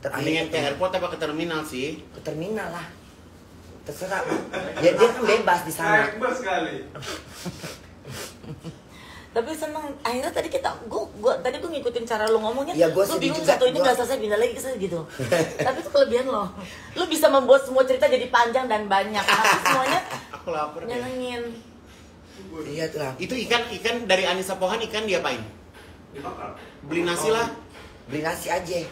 Mendingan ke airport apa ke terminal sih? Ke terminal lah. Terserah. Ya dia kan bebas di sana. Bebas sekali. Tapi seneng. Akhirnya tadi kita, gua, gua tadi gua ngikutin cara lo ngomongnya. Ya gua sedih juga. Lu bingung satu ini gak selesai pindah lagi ke sana gitu. Tapi itu kelebihan lo. Lo bisa membuat semua cerita jadi panjang dan banyak. Tapi semuanya aku lapar deh. Nyenengin. Iya tuh lah. Itu ikan ikan dari Annisa Pohan ikan diapain? Dibakar. Beli nasi lah. Beli nasi aja.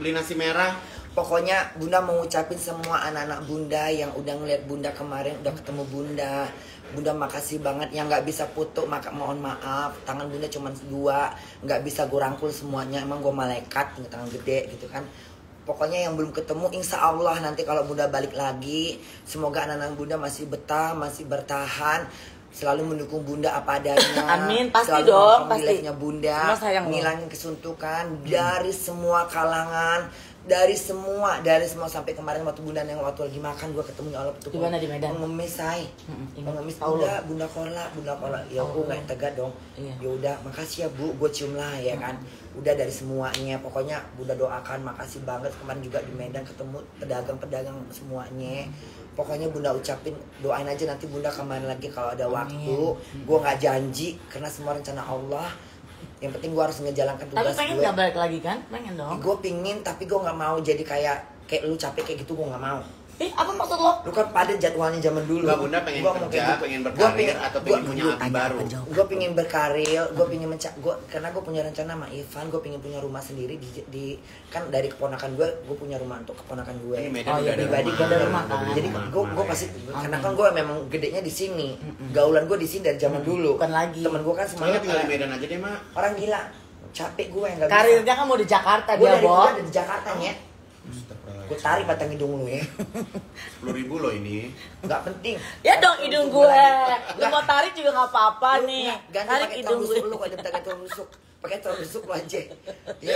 Beli nasi merah. Pokoknya Bunda mengucapin semua anak-anak Bunda yang udah ngeliat Bunda kemarin, udah ketemu Bunda. Bunda makasih banget yang nggak bisa foto, maka mohon maaf. Tangan Bunda cuma dua, nggak bisa gue rangkul semuanya. Emang gue malaikat, tangan gede gitu kan. Pokoknya yang belum ketemu, insya Allah nanti kalau Bunda balik lagi, semoga anak-anak Bunda masih betah, masih bertahan. Selalu mendukung Bunda apa adanya. Amin, pasti selalu dong, pasti. Nilainya Bunda, ngilangin kesuntukan dari semua kalangan, dari semua, dari semua sampai kemarin waktu Bunda yang waktu lagi makan, gue ketemunya Allah betul. Gimana di Medan? Mengemis saya, mengemis Bunda, Bunda Corla, Bunda Corla. Ya aku nggak tegak dong. Ya udah, makasih ya Bu, gue cium lah ya kan. Udah dari semuanya, pokoknya Bunda doakan, makasih banget kemarin juga di Medan ketemu pedagang-pedagang semuanya. Pokoknya Bunda ucapin, doain aja nanti Bunda kemarin lagi kalau ada waktu. Gue gak janji, karena semua rencana Allah. Yang penting gue harus ngejalankan tugas gue. Tapi pengen gue. Gak balik lagi kan? Pengen dong. Gue pingin, tapi gue gak mau jadi kayak kayak lu capek kayak gitu, gue gak mau. Eh, apa maksud lo? Lu kan pada jadwalnya zaman dulu. Mbak Bunda pengen gua kerja, gitu. Pengen berkarir, pengen, atau pengen gua, punya gua, api baru? Gue pengen berkarir, gue pengen mencak, gue karena gue punya rencana sama Ivan, gue pengen punya rumah sendiri di, di kan dari keponakan gue, gue punya rumah untuk keponakan gue. Ini Medan oh, udah ya, pribadi gue ada rumah. Kan? Jadi gue gue pasti okay. Karena kan gue memang gedenya di sini, gaulan gue di sini dari zaman dulu. Bukan lagi. Temen gue kan semuanya tinggal di Medan aja deh, Mak. Orang gila, capek gue yang gak bisa. Karirnya kan mau di Jakarta dia, Bo. Gue ada di Jakarta ya. Gue tarik batang hidung lu ya. sepuluh ribu loh ini. Gak penting. Ya dong hidung gue. Gue mau tarik juga gak apa-apa nih. Ganti tarik hidung gue. Lu kalau pakai telur rusuk, pakai telur rusuk lu aja. Ya.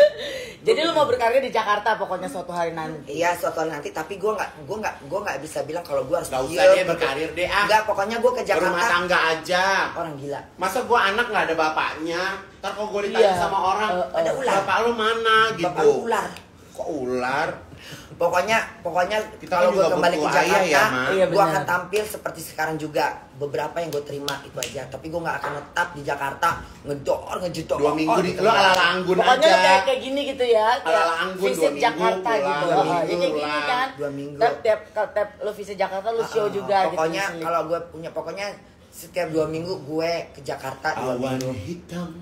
Jadi lu mau berkarya di Jakarta pokoknya suatu hari nanti. Iya suatu hari nanti. Tapi gue nggak, gue nggak, gue nggak bisa bilang kalau gue harus. Gak usah dia berkarir deh. Ah. Enggak, pokoknya gue ke Jakarta. Rumah tangga aja. Orang gila. Masa gue anak nggak ada bapaknya. Ntar kalau gue ditanya iya. Sama orang, uh, uh. ada ular. Bapak lu mana gitu? Bapak lu ular. Kok ular? Pokoknya, pokoknya kalau gue kembali ke Jakarta, ya, iya, gue akan tampil seperti sekarang juga. Beberapa yang gue terima itu aja, tapi gue nggak akan tetap di Jakarta ngedor ngejedor. Dua minggu di lo ala ala anggun pokoknya aja. Pokoknya kayak kayak gini gitu ya. Ala ala anggun dua minggu. Jakarta pulang, gitu. Dua minggu, kayak gini kan. Dua minggu. Tap tap tap lo visit Jakarta lo show uh, juga. Pokoknya gitu, kalau gue punya, pokoknya setiap dua minggu gue ke Jakarta. Awan hitam.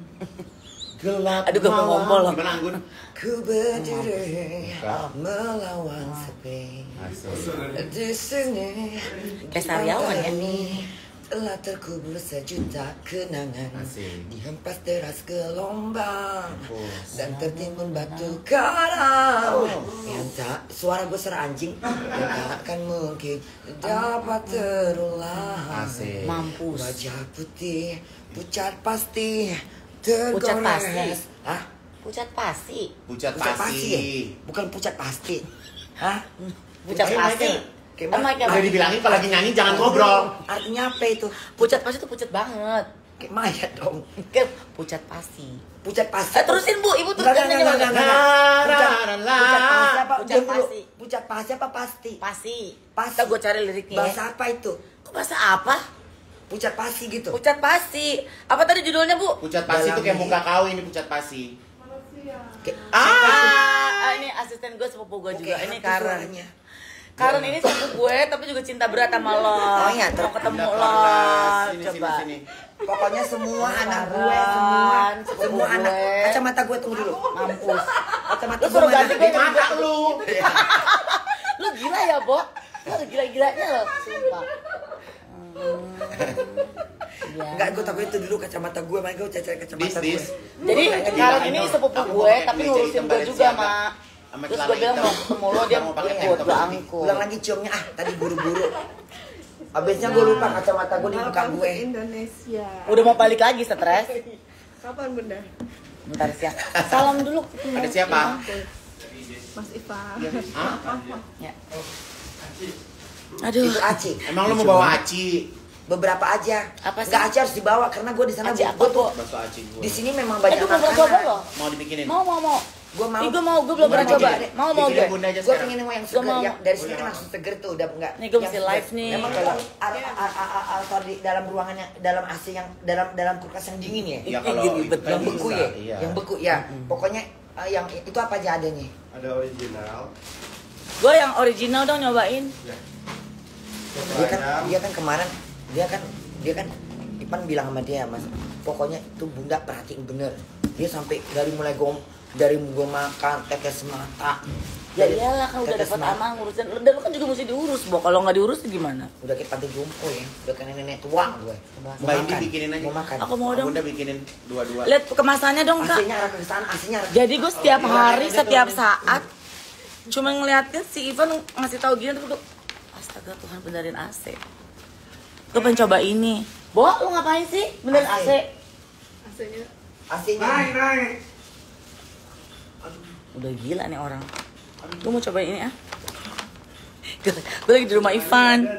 Gelap aduh, malam, ngomong loh. Gimana Anggun? Ku berdiri melawan sepi. Di sini kesariawan ya nih. Telah terkubur sejuta kenangan. Asing. Dihempas deras gelombang oh. Dan tertimbun batu karang oh. Yang tak, suara gue serah anjing yang takkan mungkin dapat terulang. Asing. Mampus. Wajah putih, pucat pasti tergores. Pucat pasti. Hah? Pucat pasti. Pucat, pucat pasti. Pasti. Bukan pucat pasti. Hah? Pucat Kaya pasti. Udah dibilangin kalau lagi nyanyi jangan ngobrol. Artinya apa itu? Pucat pasti itu pucat banget. Kayak mayat dong. Kayak pucat pasti. Pucat pasti. Eh, terusin Bu, Ibu terusin aja. Pucat pasti apa? Pucat pasti. Pucat pasti apa pasti? Pasti. Pasti. Gue cari liriknya. Bahasa apa itu? Kok bahasa apa? Pucat pasti gitu. Pucat pasti. Apa tadi judulnya, Bu? Pucat pasti itu kayak muka kau ini pucat pasti. Manusia. Ah, ini asisten gue sepupu gue juga. Ini Karen. Karen ini sepupu gue tapi juga cinta berat sama lo. Mau ketemu lo. Coba. Pokoknya semua anak gue, semua semua anak. Kacamata gue tunggu dulu. Mampus. Kacamata gue ganti gue mata lu. Lu gila ya, Bo? Lu gila-gilanya lo, sumpah. Enggak, gue takut itu dulu kacamata gue, makanya gue cari kacamata gue. Jadi sekarang ini sepupu gue, tapi ngurusin gue juga, Mak. Terus gue bilang mau ketemu lo, dia mau ikut, gue angkut. Ulang lagi ciumnya, ah tadi buru-buru. Abisnya gue lupa kacamata gue di muka gue. Indonesia. Udah mau balik lagi, stres. Kapan, Bunda? Bentar, siap. Salam dulu. Ada siapa? Mas Ivan. Ya. Aduh. Itu aci. Emang lu mau bawa aci? Beberapa aja. Apa sih? Gak aci harus dibawa karena gue di sana butuh. Di sini memang banyak makanan. Mau, mau dibikinin. Mau mau mau. Gue mau. Gue mau, gue belum pernah coba. Mau mau gue. Gue pengen yang seger. Yang dari sini kan langsung seger tuh udah enggak. Nih gue masih live nih. Emang kalau kalau di dalam ruangan yang dalam A C yang dalam dalam kulkas yang dingin ya. Yang beku ya. Yang beku ya. Pokoknya yang itu apa aja adanya. Ada original. Gue yang original dong nyobain. Dia kan, dia kan kemarin, dia kan, dia kan, Ipan bilang sama dia, Mas, pokoknya itu Bunda perhatiin bener. Dia sampai dari mulai gom, dari gue makan tetes mata. Ya iyalah kan udah dapat aman urusan, dan lu kan juga mesti diurus, Bo. Kalau nggak diurus gimana? Udah kayak panti jompo ya, udah kayak nenek tua gue. Mbak Indi bikinin aja. Mau makan. Aku mau dong. Bunda bikinin dua-dua. Lihat kemasannya dong, Kak. Aslinya arah ke sana, aslinya. Jadi gue setiap hari, setiap saat, cuma ngeliatin si Ivan ngasih tahu gini tuh. Astaga Tuhan benerin A C. Gue pengen coba ini. Bo, lu ngapain sih? Benerin A C. A C-nya. A C-nya. Naik, naik. Udah gila nih orang. Gue mau coba ini ah. Gue lagi di rumah Ivan.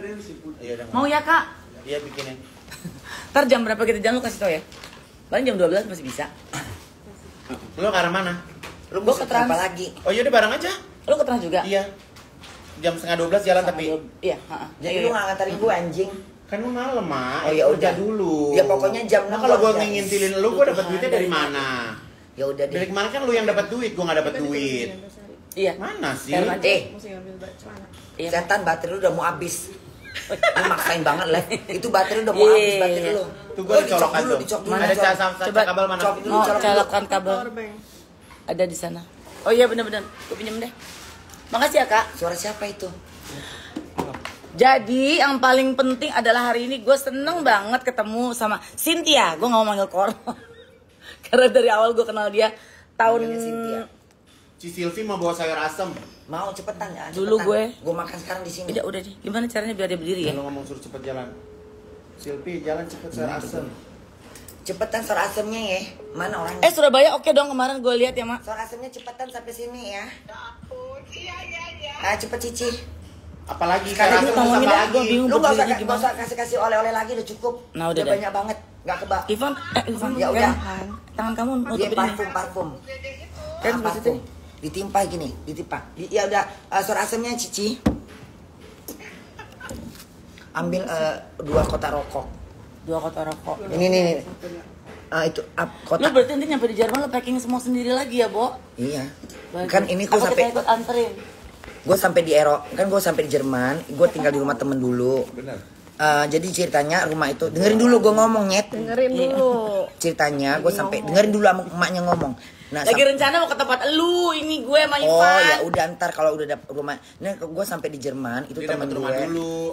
Mau ya Kak? Iya bikinin. Ntar jam berapa kita jalan lu kasih tau ya? Paling jam dua belas masih bisa. Lu ke arah mana? Lu ke Trans lagi. Oh iya udah bareng aja. Lu ke Trans juga? Iya. Jam setengah dua belas jalan setengah tapi dua, iya, ha -ha. Jadi iya, lu iya. Gak ngantarin gue anjing. Kan lu malam, Mak. Oh ya udah dulu. Ya pokoknya jam enam. Nah, kalau gua ngintilin lu, gua dapat duitnya dari mana? Ya udah deh. Dari kemarin kan lu yang dapat duit, gua enggak dapat duit. Iya. Mana sih? Eh, setan baterai lu udah mau habis. Lu maksain banget lah. Itu baterai udah mau habis baterai lu. Tuh gua dicolokan dulu, dicolokan. Ada cas-cas kabel mana? Mau colokan kabel. Ada di sana. Oh iya benar-benar. Gua pinjam deh. Makasih ya, Kak. Suara siapa itu? Jadi yang paling penting adalah hari ini gue seneng banget ketemu sama Cynthia. Gue gak mau manggil Corla karena dari awal gue kenal dia tahun Ci Silvi mau bawa sayur asem. Mau cepetan ya. Dulu gue gue makan sekarang di sini. Udah udah deh. Gimana caranya biar dia berdiri ya? Kalau ngomong suruh cepet jalan. Silvi jalan cepet sayur asem. Cepetan sayur asemnya ya. Mana orangnya? Eh Surabaya oke dong kemarin gue lihat ya Mak. Sayur asemnya cepetan sampai sini ya. Iya iya iya. Ah cepet Cici. Apalagi sekarang sama lagi, lu gak usah, gak usah kasih-kasih oleh-oleh lagi, udah cukup. Nah udah, udah banyak banget, gak kebak. Ivan, eh Ivan, ya udah. Tangan kamu nutupin ini. Parfum, parfum. Kan parfum. Ditimpa gini, ditimpa. Ya udah, suara asemnya Cici. Ambil dua kotak rokok. Dua kotak rokok. Ini nih, itu kotak. Lu berarti nanti nyampe di Jerman lu packing semua sendiri lagi ya, Bo? Iya. Kan ini kok sampai ikut anterin. Gue sampai di Eropa, kan gue sampai di Jerman, gue tinggal di rumah temen dulu. Benar. Uh, jadi ceritanya rumah itu, dengerin dulu gue ngomong nyet. Dengerin dulu. Ceritanya gue sampai, dengerin dulu sama emaknya ngomong. Nah, lagi rencana mau ke tempat elu, ini gue sama Ivan. Oh ya udah ntar kalau udah dapet rumah. Nah gue sampai di Jerman, itu temen gue.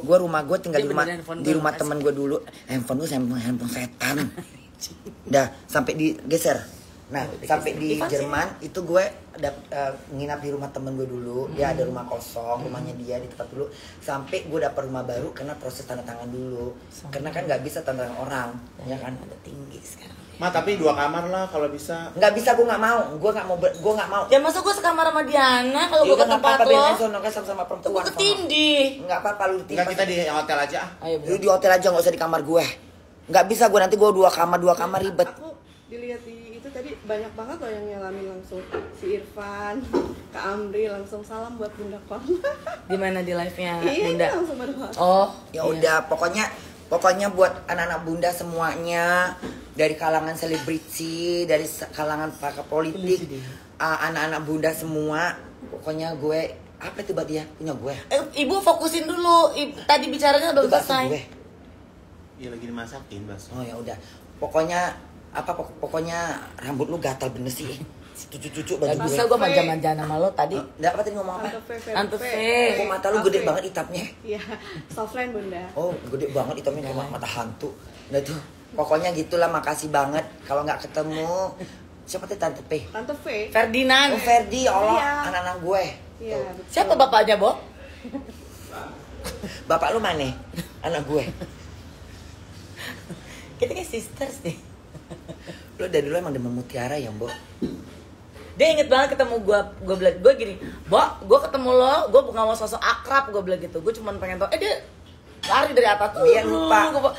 Gue rumah gue tinggal di rumah, di rumah temen gue dulu. Handphone gue handphone, handphone setan. Dah sampai digeser. Nah, sampai di Jerman itu gue ada uh, nginap di rumah temen gue dulu. Dia ada rumah kosong, rumahnya dia di tempat dulu. Sampai gue dapet rumah baru karena proses tanda tangan dulu. Karena kan nggak bisa tanda tangan orang, ya kan? Ada tinggi sekarang. Ma tapi dua kamar lah kalau bisa. Nggak bisa, gue nggak mau. Gue nggak mau, gue nggak mau. Ya masa gue sekamar sama Diana kalau gue ke tempat lo? Iya nggak apa-apa, sama perempuan. Gue ketindih. Nggak apa-apa lu ketindih. Nggak kita di hotel aja. Lu di hotel aja nggak usah di kamar gue. Nggak bisa gue nanti gue dua kamar dua kamar ribet. Aku dilihat di tadi banyak banget loh yang nyalamin langsung si Irfan, Kak Amri langsung salam buat Bunda Corla. Di mana di live-nya Bunda? Iya, langsung berdoa. Oh, ya udah, pokoknya pokoknya buat anak-anak Bunda semuanya dari kalangan selebriti, dari kalangan pakar politik, anak-anak Bunda semua, pokoknya gue apa itu buat dia? Punya gue. Eh, Ibu fokusin dulu. Tadi bicaranya belum selesai. Iya, lagi dimasakin, Bas. Oh, ya udah. Pokoknya apa pokok pokoknya rambut lu gatal bener sih cucu-cucu baju gue. Bisa gue manja-manja sama lo tadi. Nggak apa tadi ngomong apa? Tante V. Kok mata lu gede banget hitamnya? Iya, softline Bunda. Oh gede banget hitamnya kayak mata hantu. Nah itu pokoknya gitulah, makasih banget. Kalau nggak ketemu siapa tuh Tante P? Tante V. Ferdinand. Oh Ferdi, Allah anak-anak gue. Siapa bapaknya Bo? Bapak lu mana? Anak gue. Kita kayak sisters deh. Lo dari dulu emang demen mutiara ya, Mbok? Dia inget banget ketemu gue, gue bilang, gue gini, Mbok, gue ketemu lo, gue bukan mau sosok akrab, gue bilang gitu. Gue cuma pengen tau, eh dia lari dari atas tuh, dia lupa. Gua,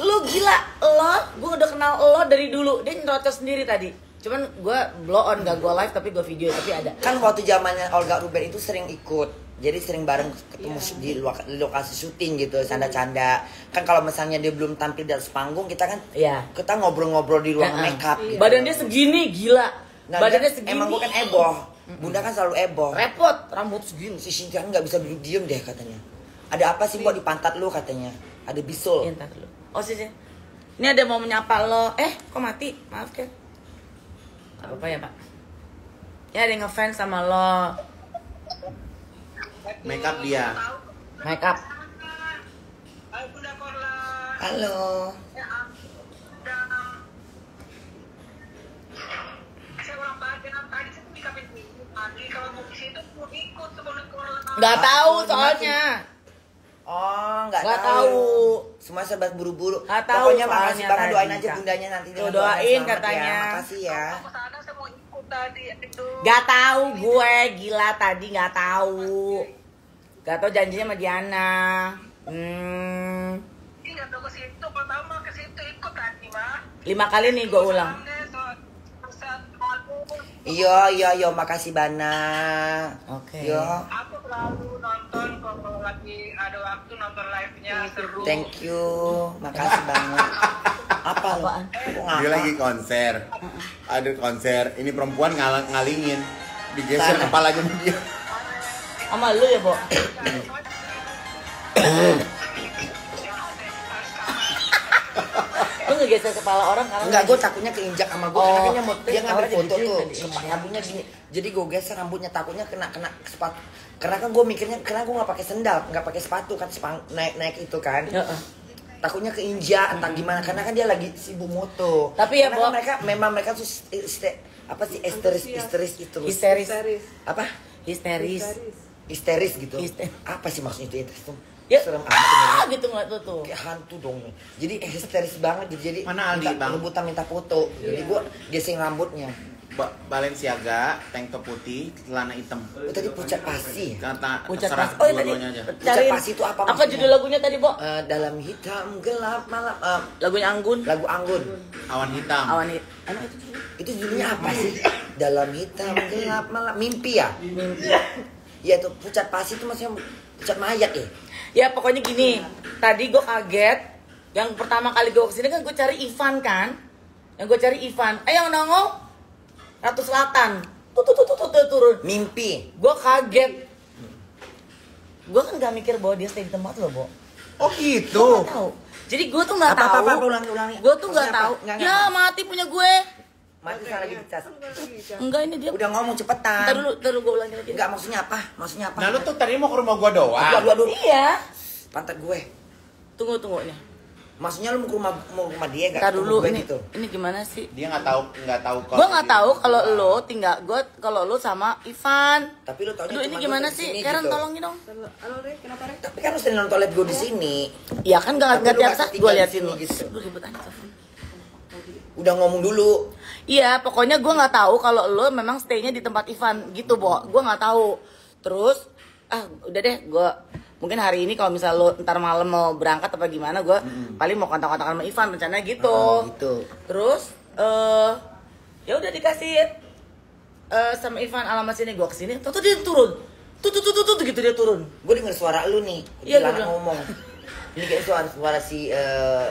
lu gila, lo, gue udah kenal lo dari dulu. Dia nyerocos sendiri tadi. Cuman gue blow on, gak gue live, tapi gue video, tapi ada. Kan waktu zamannya Olga Ruben itu sering ikut. Jadi sering bareng ketemu yeah. di lokasi syuting gitu, canda-canda. Kan kalau misalnya dia belum tampil dari panggung, kita kan yeah. kita ngobrol-ngobrol di ruang yeah. makeup. Yeah. Gitu. Badannya segini, gila. Nah, badannya dia, segini. Emang gue kan heboh. Bunda kan selalu heboh. Repot, rambut segini. Si Cynthia nggak bisa duduk diem deh katanya. Ada apa sih kok di pantat lu katanya? Ada bisul. Iya, pantat lu. Oh sih, ini ada mau menyapa lo. Eh, kok mati? Maaf kan. Gak apa-apa ya Pak. Ya ada yang ngefans sama lo. Make up dia. Make up. Hai Bunda Corla. Halo. Saya ulang tahun tadi saya mau dikapin pagi kalau mau ke situ mau ikut sebelum Corla. Enggak tahu soalnya. Oh, enggak tahu. tahu. Semua serba buru-buru. Pokoknya makasih banget, doain aja bundanya nanti. Doain katanya. Makasih ya. Tadi, gak tahu gue gila tadi gak tahu gak tahu janjinya sama Diana. Hmm. Lima kali nih gue ulang. Iya, iya, iya, makasih Bana. Oke. Okay. Yo. Aku selalu nonton kalau lagi ada waktu nonton live-nya seru. Thank you. Makasih banget. Apa lo? Dia lagi konser. Ada konser. Ini perempuan ngalang ngalingin. Digeser kepalanya dia. Sama lu ya, Bo. Geser kepala orang karena enggak, gue takutnya keinjak sama gue. Oh, dia ngambil foto tuh rambutnya gini, jadi gue geser rambutnya takutnya kena kena sepatu. Karena kan gue mikirnya karena gue nggak pakai sendal, nggak pakai sepatu kan, sepang, naik naik itu kan. Ya, uh. Takutnya keinjak entah gimana karena kan dia lagi sibuk moto. Tapi ya kan mereka memang mereka tuh apa sih histeris histeris itu histeris apa histeris histeris gitu histeris. Apa sih maksudnya itu histeris tuh? Ya, serem amat gitu nggak tuh tuh kayak hantu dong, jadi histeris banget jadi mana Aldi bang rebutan minta foto, jadi gua gesing rambutnya Balenciaga, tank top putih, celana hitam. Tadi pucat pasi, kata serah dua-duanya aja. Pucat pasi itu apa? Apa judul lagunya tadi, Bo? Dalam hitam gelap malam. Lagunya Anggun. Lagu Anggun. Awan hitam. Awan hitam. Itu judulnya apa sih? Dalam hitam gelap malam. Mimpi ya? Mimpi. Ya tuh pucat pasi itu maksudnya pucat mayat ya. Ya pokoknya gini, tadi gue kaget, yang pertama kali gue kesini kan gue cari Ivan kan, yang gue cari Ivan, eh yang nongol, Ratu Selatan, tuh tuh tuh tuh tuh turun, mimpi, gue kaget, gue kan gak mikir bahwa dia stay di tempat lo, Bo. Oh gitu. Gak tahu, jadi gue tuh nggak tahu, gue tuh nggak tahu, ya mati punya gue, mati salah lagi dicas, enggak ini dia, udah ngomong cepetan, ntar dulu, ntar dulu gue ulangi lagi, enggak maksudnya apa, maksudnya apa? Nah lu tuh tadi mau ke rumah gue doang, iya, pantat gue, tunggu tunggu nih. Maksudnya lu mau ke rumah, mau rumah dia nggak? Dulu ini, gitu. Ini gimana sih? Dia nggak tahu, nggak tahu. Gue nggak tahu kalau lo tinggal, gue kalau lo sama Ivan. Tapi lo tahu. Aduh ini gimana sih? Karen gitu. Tolongin dong. Halo Re, kenapa Re? Tapi kan lo sering nonton live gue di sini. Iya kan nggak nggak tiap saat gue liatin lo. Gitu. Lu ribet aja. Udah ngomong dulu. Iya, pokoknya gue nggak tahu kalau lo memang staynya di tempat Ivan gitu, Bo. Gue nggak tahu. Terus, ah udah deh, gue. Mungkin hari ini kalau misal lo ntar malam mau berangkat apa gimana, gue hmm. paling mau kontak-kontakan sama Ivan, rencananya gitu. Oh, gitu. Terus, uh, ya udah dikasih uh, sama Ivan alamat sini, gue kesini, tuh dia turun, tuh tuh tuh tuh gitu dia turun. Gue denger suara lu nih, iya gue ngomong. Ini kayak suara suara si uh,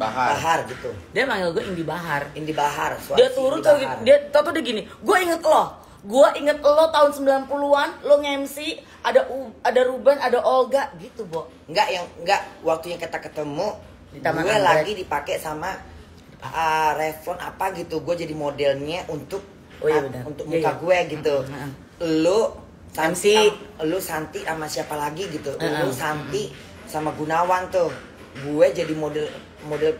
Bahar. Bahar gitu. Dia manggil gue Indy Bahar. Indy Bahar. Suara dia turun tuh, dia tuh dia gini, gue inget lo. Gue inget lo tahun sembilan puluhan, lo nge-M C, ada, ada Ruben, ada Olga, gitu, Bo. Enggak, yang enggak waktu yang kita ketemu, di gue Andret. Lagi dipakai sama uh, Revlon apa gitu. Gue jadi modelnya untuk oh, iya, uh, untuk muka iya, iya. gue gitu. Uh-huh. Lo, Santi, um, lo Santi sama siapa lagi gitu. Uh-huh. Lo Santi sama Gunawan tuh. Gue jadi model model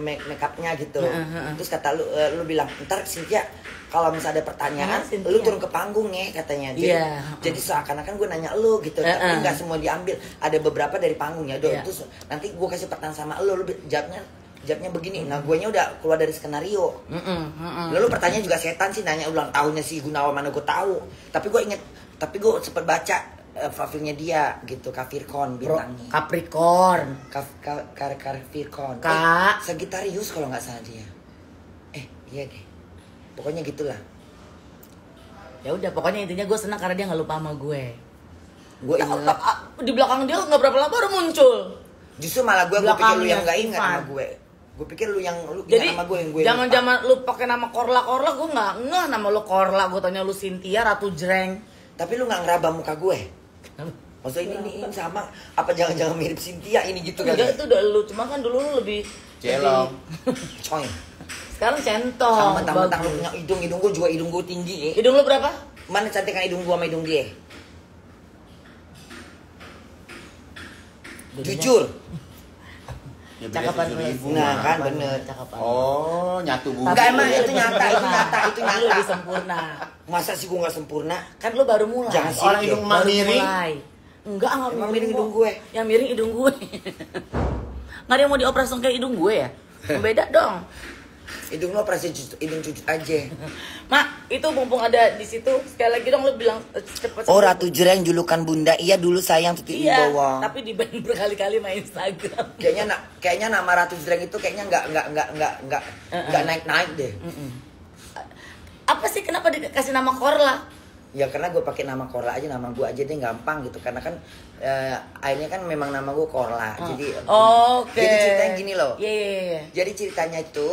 makeupnya gitu. Uh-huh. Terus kata lo, uh, lo bilang, ntar Cynthia. Kalau misalnya ada pertanyaan, nah, lu turun ke panggung nih katanya. Jadi, yeah. jadi seakan-akan gue nanya lu gitu, uh-uh. tapi nggak semua diambil. Ada beberapa dari panggung ya, yeah. Terus nanti gue kasih pertanyaan sama lu, lu jawabnya, jawabnya begini. Nah, guenya udah keluar dari skenario. Mm-mm, mm-mm. Lalu pertanyaan juga setan sih, nanya ulang tahunnya si Gunawan mana gue tahu. Tapi gue inget, tapi gue sempat baca uh, profilnya dia gitu, Capricorn bintangnya. Capricorn, Kaf, ka, ka, Capricorn. Kak, eh, Sagittarius kalau nggak salah dia. Eh, iya deh. Pokoknya gitulah. Ya udah, pokoknya intinya gue senang karena dia nggak lupa sama gue. Gue ingat. Di belakang dia nggak berapa lama baru muncul. Justru malah gue gue pikir lu yang nggak ingat sama gue. Gue pikir lu yang lu ingat sama gue yang gue. Jadi zaman-zaman lu pakai nama Corla Corla, gue nggak ngeh nama lu Corla. Gue tanya lu Cynthia, Ratu Jreng. Tapi lu nggak ngeraba muka gue. Maksudnya ini, ini sama apa jangan-jangan mirip Cynthia ini gitu kan? Enggak, itu udah lu. Cuma kan dulu lu lebih jelong. Coy. Sekarang centong, tambah-tambah lu punya hidung, hidung gue juga hidung gue tinggi eh. Hidung lu berapa? Mana cantikan hidung gue sama hidung dia? Dudunya. Jujur ya, cakapan lu. Nah kan bener cakapan. Oh nyatu bumi. Enggak emang itu nyata, itu nyata, itu nyata. Lu lebih sempurna. Masa sih gue gak sempurna? Kan lu baru mulai. Jangan sih, orang hidung emang miring. Enggak, enggak miring hidung gue. Yang miring hidung gue. Gak ada yang mau dioperasi kayak hidung gue ya? Beda dong. Hidung lo operasi hidung cucu aja. Mak, itu mumpung ada di situ. Sekali lagi dong lo bilang cepat. Oh, Ratu Jreng julukan Bunda. Iya dulu sayang titik iya, di bawah. Tapi di ban berkali-kali main Instagram. Kayaknya na kayaknya nama Ratu Jreng itu kayaknya nggak nggak nggak nggak nggak uh -uh. nggak naik-naik deh. Uh -uh. apa sih kenapa dikasih nama Corla? Ya karena gue pakai nama Corla aja, nama gue aja deh gampang gitu. Karena kan uh, akhirnya kan memang nama gue Corla. Oh. Jadi oh, okay. Jadi ceritanya gini loh. Iya. Yeah, yeah, yeah. Jadi ceritanya itu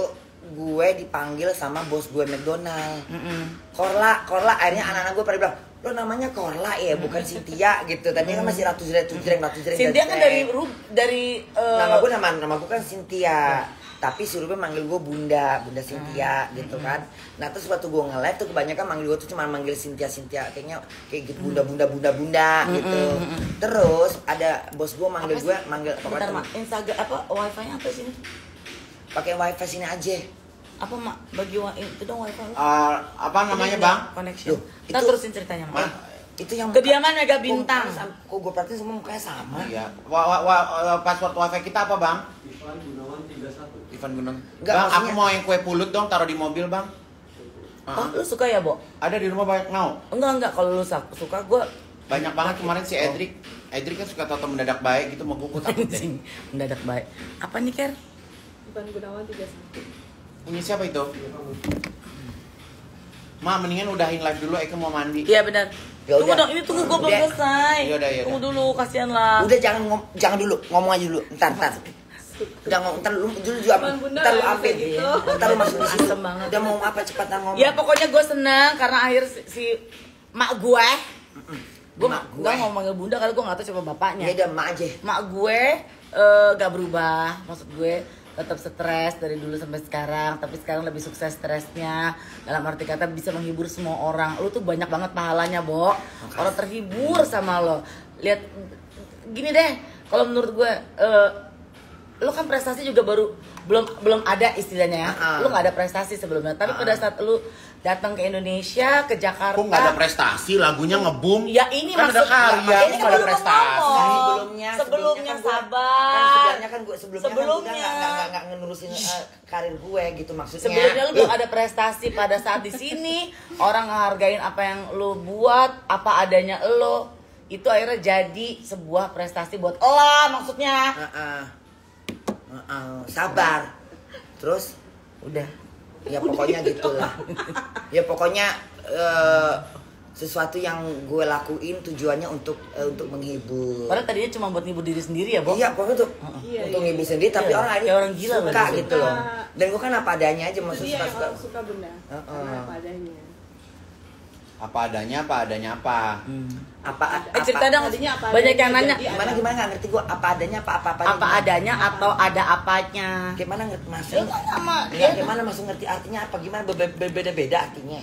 gue dipanggil sama bos gue McDonald. Mm -mm. Corla, Corla. Akhirnya anak-anak gue pada bilang, lo namanya Corla ya, bukan Cynthia gitu. Tadinya kan masih Ratu Jreng, Ratu Jreng, Ratu Jreng. Cynthia kan dari dari. Uh... Nama gue nama nama gue kan Cynthia. Mm. Tapi si Ruben manggil gue Bunda, Bunda Cynthia hmm. gitu kan. Nah terus waktu gue nge-live tuh kebanyakan manggil gue tuh cuma manggil Cynthia, Cynthia. Kayaknya kayak gitu, Bunda, Bunda, Bunda, Bunda hmm. gitu. Hmm. Terus ada bos gue manggil gue, manggil bentar, ma, Instagram apa, wifi-nya apa sini? Pakai wifi sini aja. Apa mak, bagi itu dong wifi lu? Uh, apa namanya bang? Connection. Loh, itu, kita terusin ceritanya mak. Ma, itu yang kediaman Mega Bintang. Kok gue perhatiin semua mukanya sama. Iya. Wa, wa, wa, password wifi kita apa bang? Ivan Gunawan tiga satu. Ivan Gunawan. Enggak, bang, maksudnya... aku mau yang kue pulut dong, taruh di mobil, Bang. Oh, uh. lu suka ya, Bo? Ada di rumah banyak now. Enggak, enggak, kalau lu suka gua banyak banget kemarin si Edric. Oh. Edric kan suka tato mendadak baik gitu, mau gua takut deh. Mendadak baik. Apa nih, Ker? Ivan Gunawan tiga satu. Ini siapa itu? Ma, mendingan udahin live dulu, Eka mau mandi. Iya, benar. Yaudah. Tunggu dong, ini tunggu gue belum selesai. Yaudah, yaudah. Tunggu dulu, kasihan lah. Udah jangan jangan dulu, ngomong aja dulu. Entar, entar. Udah ngomong, ntar lu dulu juga, ntar lu upin, ntar lu masuk di situ. Udah mau apa, cepat ngomong. Ya pokoknya gue seneng karena akhir si, si mak gue, gue nggak mau manggil bunda karena gue nggak tahu siapa bapaknya. Ya udah mak aja. Mak gue uh, gak berubah, maksud gue tetap stres dari dulu sampai sekarang, tapi sekarang lebih sukses stresnya. Dalam arti kata bisa menghibur semua orang. Lu tuh banyak banget pahalanya, Bo. Makasih. Orang terhibur sama lo. Lihat gini deh, kalau menurut gue. Uh, Lu kan prestasi juga baru belum belum ada istilahnya ya. Uh-huh. Lu nggak ada prestasi sebelumnya. Tapi uh-huh. pada saat lu datang ke Indonesia, ke Jakarta. Kok nggak ada prestasi, lagunya ngebum. Ya ini kan maksud karya, ini kan ada prestasi. Ngomong. Sebelumnya, sebelumnya, sebelumnya kan sabar. Kan sebelumnya kan gue sebelumnya, sebelumnya. Kan gue nggak nggak ngenurusin uh, karir gue gitu maksudnya. Sebelumnya lu belum ada prestasi pada saat di sini. Orang ngehargain apa yang lu buat, apa adanya lo. Itu akhirnya jadi sebuah prestasi buat lo maksudnya. Uh-uh. Uh, sabar, terus udah, ya pokoknya gitulah, ya pokoknya uh, sesuatu yang gue lakuin tujuannya untuk uh, untuk menghibur. Padahal tadinya cuma buat ngibur diri sendiri ya, Bob? Iya, pokoknya tuh uh, iya, untuk iya. ngibur sendiri, tapi iya, orang aja orang gila suka bener. gitu loh. Dan gue kan apa adanya aja, maksudnya suka suka. suka bener, uh, uh. apa adanya. Apa adanya, apa adanya apa. Hmm. apa eh, cerita apa, dong adanya, apa banyak yang nanya gimana gimana nggak ngerti gua apa adanya apa apa apa adanya apa. Atau ada apanya gimana ngerti masuk ya, gimana masuk ngerti artinya apa gimana berbeda beda artinya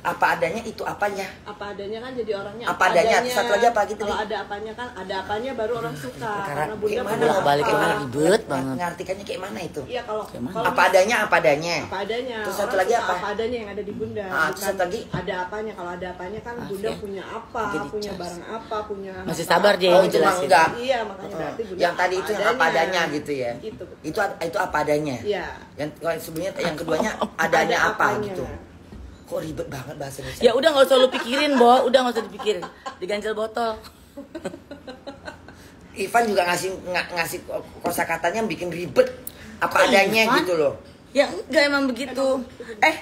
apa adanya itu apanya apa adanya kan jadi orangnya apa, apa adanya, adanya satu aja apa gitu kalau ada apanya kan ada apanya baru orang suka karena bunda mau balik gimana ribet banget ngartikannya kayak mana itu ya, kalau, kalau apa adanya apa adanya apa adanya terus satu lagi apa apa adanya yang ada di bunda terus satu lagi ada apanya kalau ada apanya kan bunda punya apa punya barang apa punya masih sabar dia oh, jelasin iya makanya berarti uh, yang tadi itu yang apa adanya gitu ya itu itu, itu apa adanya ya. Yang sebenarnya yang keduanya adanya ada apa apanya. Gitu kok ribet banget bahasa Indonesia ya udah nggak usah lu pikirin Bo udah nggak usah dipikirin diganjel botol. Ivan juga ngasih ng ngasih kosakatanya bikin ribet apa oh, adanya Ivan? Gitu loh ya enggak emang begitu eh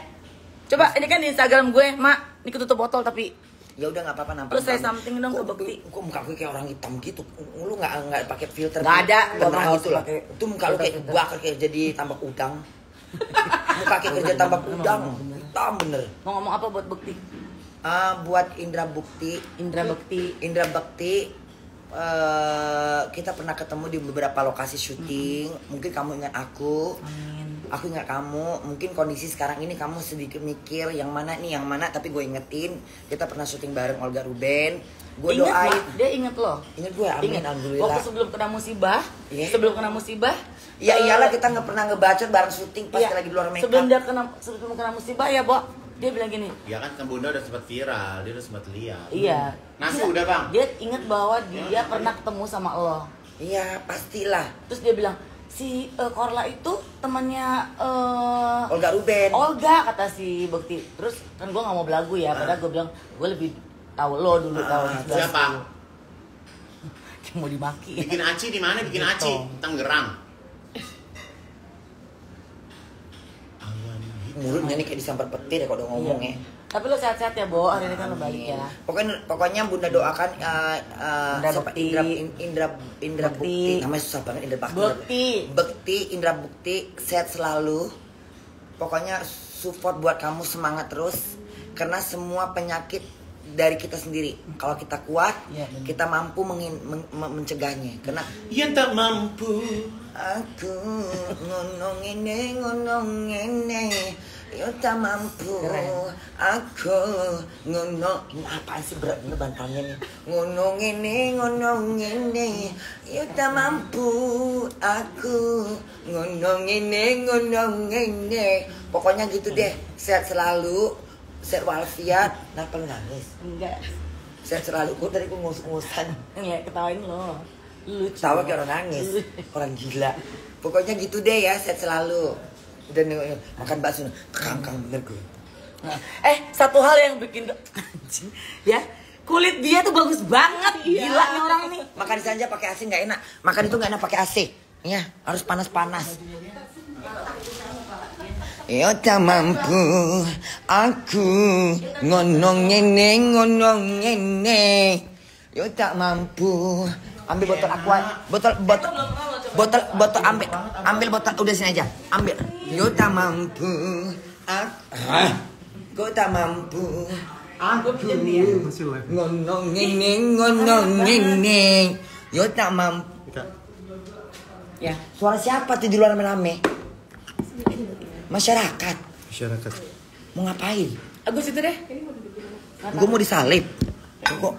coba ini kan di Instagram gue mak ini ketutup botol tapi ya udah nggak apa-apa nampaknya. Lu say something dong ke Bekti. Kok muka gue kayak orang hitam gitu? Lu nggak nggak pakai filter? Nggak ada. Bener gitu lah. Itu muka lu kayak bakar kayak jadi tambak udang. Muka kayak kerja tambak udang. Hitam bener. Mau ngomong apa buat Bekti? Ah buat Indra Bekti. Indra Bekti. Indra Bekti. Kita pernah ketemu di beberapa lokasi syuting. Mungkin kamu ingat aku. Aku ingat kamu, mungkin kondisi sekarang ini kamu sedikit mikir yang mana nih, yang mana. Tapi gue ingetin, kita pernah syuting bareng Olga Ruben. Gue doain ma, dia inget loh. Inget gue, amin, alhamdulillah. Waktu sebelum kena musibah, yeah. sebelum kena musibah ya uh, iyalah kita nggak pernah ngebacot bareng syuting pas yeah. lagi di luar makeup. Sebelum dia kena, sebelum kena musibah ya, Bo, dia bilang gini. Ya kan, kan bunda udah sempat viral, dia udah sempat lihat. Iya. Nasi udah bang. Dia inget bahwa dia ya, pernah ya. ketemu sama lo. Iya, pastilah. Terus dia bilang, si uh, Corla itu temannya uh, Olga Ruben. Olga kata si Bekti. Terus kan gue nggak mau belagu ya, nah. padahal gue bilang gue lebih tahu lo dulu nah, tahu. Siapa? Yang mau dimaki. Bikin aci di mana? Bikin aci Tanggerang. Awan mulutnya nih kayak disambar petir ya kalau udah ngomongnya. Tapi lo sehat-sehat ya, Bo. Hari ini kan lo balik ya. Pokoknya, pokoknya Bunda doakan uh, uh, Indra Bekti. Indra, Indra, Indra Bekti. Namanya susah banget, Indra Bekti. Bekti. Bekti, Indra Bekti, sehat selalu. Pokoknya support buat kamu, semangat terus. Karena semua penyakit dari kita sendiri. Kalau kita kuat, ya, kita mampu mengin, men, men, mencegahnya. Karena yang tak mampu aku ngonong ini, ngonong ini. Yo tak mampu, aku ngono apa sih berat bener bantalnya nih. Ngono ngene, ngono ngene. Yo tak mampu, aku ngono ngene, ngono ngene. Pokoknya gitu deh. Sehat selalu, sehat walafiat. Kenapa lu nangis? Enggak. Sehat selalu. Gue tadi gue ngus-ngusan. Iya, ketawain lo. Lucu. Tawa kayak orang nangis, orang gila. Pokoknya gitu deh ya, sehat selalu. Udah nih, makan bakso kangkang bener gue. Nah, eh satu hal yang bikin anjing ya, kulit dia tuh bagus banget. Iya. Gila nih orang nih. Makan saja pakai A C nggak enak. Makan itu nggak enak pakai A C. Ya, harus panas-panas. Yo tak mampu aku ngonong ngene ngonong ngene. Yo tak mampu. Ambil botol aqua, botol botol botol botol ambil ambil botol udah sini aja, ambil. Yo tak mampu, ah, gue tak mampu, aku ngonong neng ngonong neng, yo tak mampu. Ya, suara siapa tuh di luar rame-rame? Masyarakat. Masyarakat. Mau ngapain? Agus itu deh. Gue mau disalib. Kok?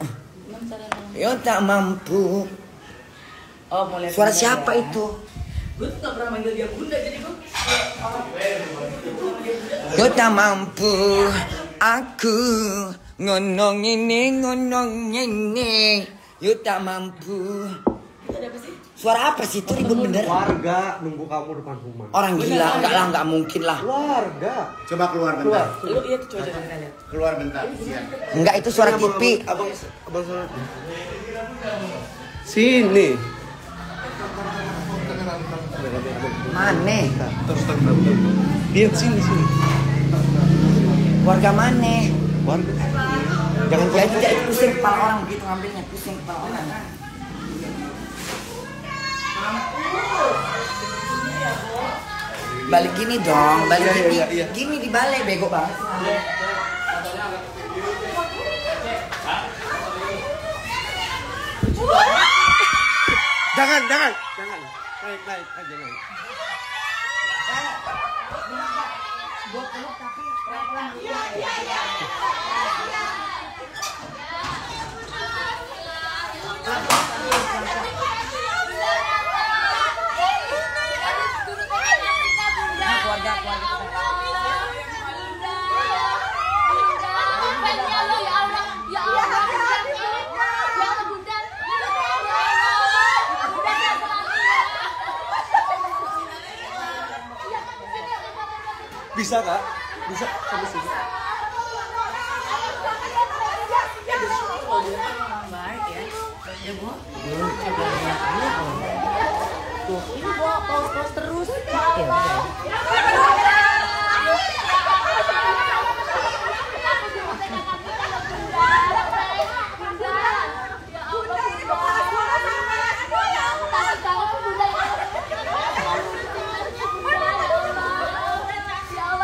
Yo tak mampu. Oh, mulai suara siapa ya? Itu? Gue tuh gak pernah manggil dia bunda, jadi gue Yo tak mampu, aku ngonong ini, ngonong ini. Yo tak mampu. Itu ada apa sih? Suara apa sih itu, ribut bener? Warga nunggu kamu depan rumah. Orang gila, enggak lah, enggak mungkin lah. Warga. Coba keluar bentar. Lu iya tuh coba jangan lihat. Keluar bentar. Enggak, itu suara T V. Abang, abang suara. Sini. Mane. Lihat sini sini. Warga Mane. Warga. Jangan jadi pusing kepala orang begitu ngambilnya, pusing kepala orang. Balik gini dong, balik gini. Gini dibalik bego banget. Jangan, jangan, jangan. Naik, naik, aja naik. Keluarga, keluarga. Bisa kak? Bisa? Habis ini. Baik ya. Ya Bu. Tuh, ini Bu pause-pause terus.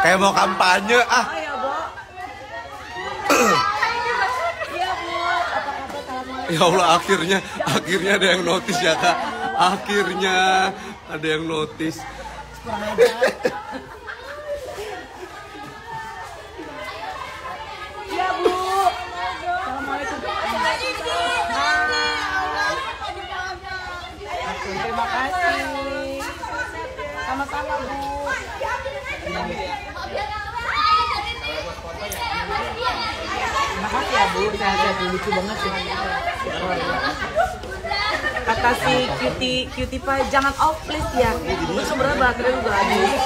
Kayak mau kampanye ah. Oh, ya, Bo. Ya Allah, akhirnya akhirnya ada yang notice ya kak. Akhirnya ada yang notice. Ya Bu. Assalamualaikum. Terima kasih. Sama-sama Bu. Makasih ya Bu, sehat-sehat, lucu banget sih. Kata si Cutie, Cutie Pie, jangan off please ya. Lu sebenarnya baterai udah habis.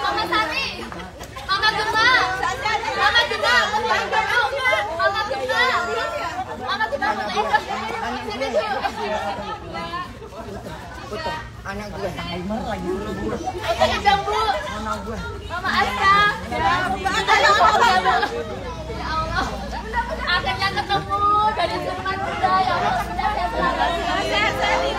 Mama Gemma, Mama Gemma, anak gue, anak gue, betul, anak gue, timer lagi buru-buru, anak gue, mama Aska, ya Allah, akhirnya ketemu dari Jerman muda, ya Allah, saya selalu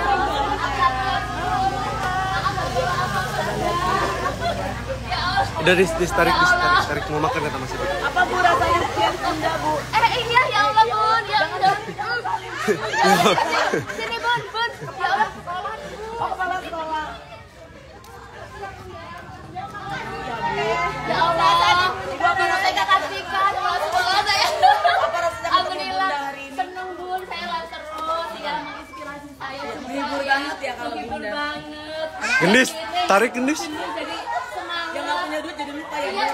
udah dis distarik, distarik, tarik mau makan kata Mas Ibu. Apa Bu rasanya siang tunda Bu? Eh iya ya Allah Bun, ya Allah. Sini Bun, Bun. Ya Allah sekolah Bu. Kepala sekolah. Ya Allah tadi gua baru dikasihkan kepala sekolah saya. Alhamdulillah seneng Bun, saya lancar terus ya menginspirasi saya. Libur banget ya kalau Bunda. Gendis, tarik Gendis.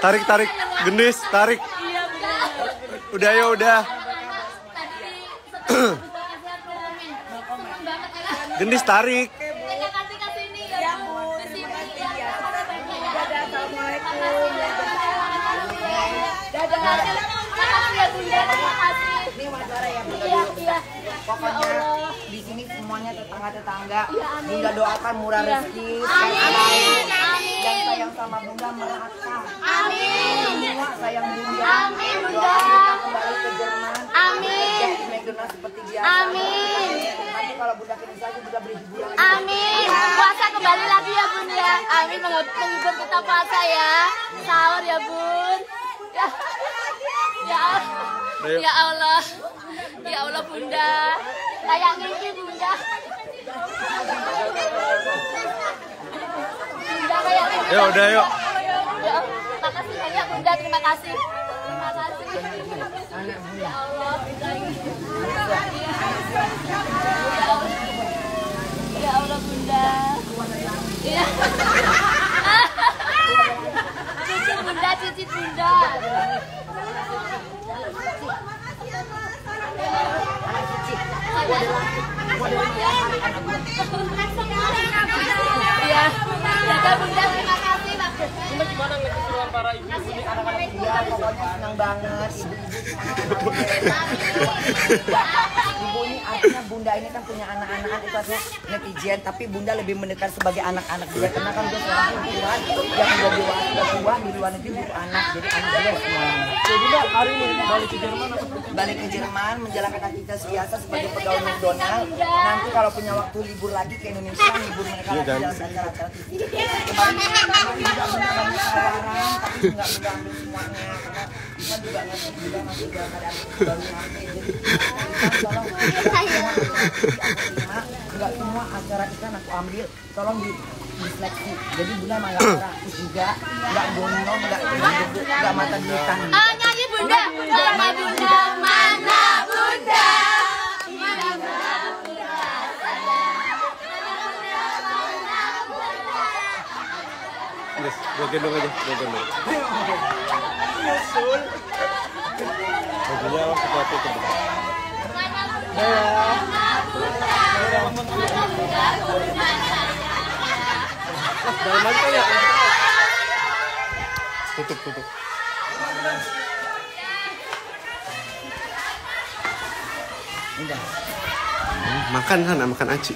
Tarik, tarik, Gendis, tarik. Udah ya, udah. Gendis, tarik. Pokoknya di sini semuanya tetangga-tetangga. Bunda doakan murah rezeki. Amin. Yang sayang sama Bunda melata. Amin. Semua sayang Bunda. Amin Bunda. Kembali ke Jerman. Amin. Jadi McDonald seperti biasa. Amin. Nanti kalau Bunda kirim saja Bunda beri hiburan lagi. Amin. Puasa kembali lagi ya Bunda. Amin menghibur kita puasa ya. Sahur ya Bun. Ya. Ya Allah. Ya Allah Bunda. Kayak gini Bunda. Ya udah yuk. Ya, terima kasih banyak Bunda, terima kasih. Terima kasih. Ya Allah. Ya Allah Bunda. Ya. Cuci Bunda, cuci Bunda. Ya, ya Bunda terima kasih Pak. Cuma gimana keseruan para ibu-ibu ini anak-anak dia pokoknya senang banget ibu-ibu. Ibu ini artinya Bunda ini kan punya anak-anak itu artinya netizen tapi Bunda lebih menekan sebagai anak-anak dia karena kan dia selalu keluar yang udah dewasa tua di luar negeri butuh anak jadi anak dia semuanya. Jadi Bunda hari ini balik ke Jerman apa? Balik ke Jerman menjalankan aktivitas biasa sebagai pegawai McDonald. Nanti kalau punya waktu libur lagi ke Indonesia libur mereka lagi dalam acara-acara T V. Kemarin juga Bunda banyak tawaran tapi nggak Bunda ambil semuanya karena Bunda juga nggak Bunda masih dalam keadaan baru nyampe jadi nggak semua acara ikan aku ambil tolong di diseleksi jadi Bunda malah praktis juga nggak gondong nggak nggak mata duitan nyanyi Bunda mana Bunda mana Bunda mana Bunda terus gue gendong aja gue gendong musul bajunya harus sepatu terbuka. Tutup, tutup. Makan sana, makan aci.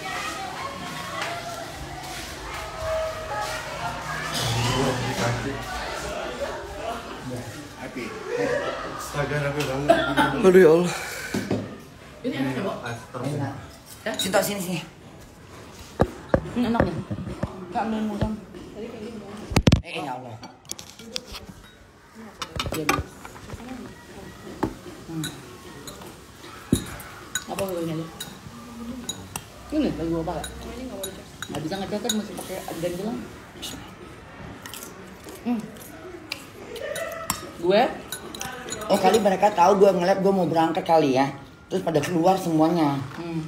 Aduh ya Allah. Ini enak ya, Bo? Enak. Cinta sini, sini. Ini enak nih. Kak, ambilin udang. Eh, ya Allah. Apa ini aja? Ini, bagi bapak gak? Gak bisa ngeceket, masih pakai adegan gelang. Hmm. Gue? Oh, kali mereka tahu gue ngeliat gue mau berangkat kali ya. Terus pada keluar semuanya. Hmm.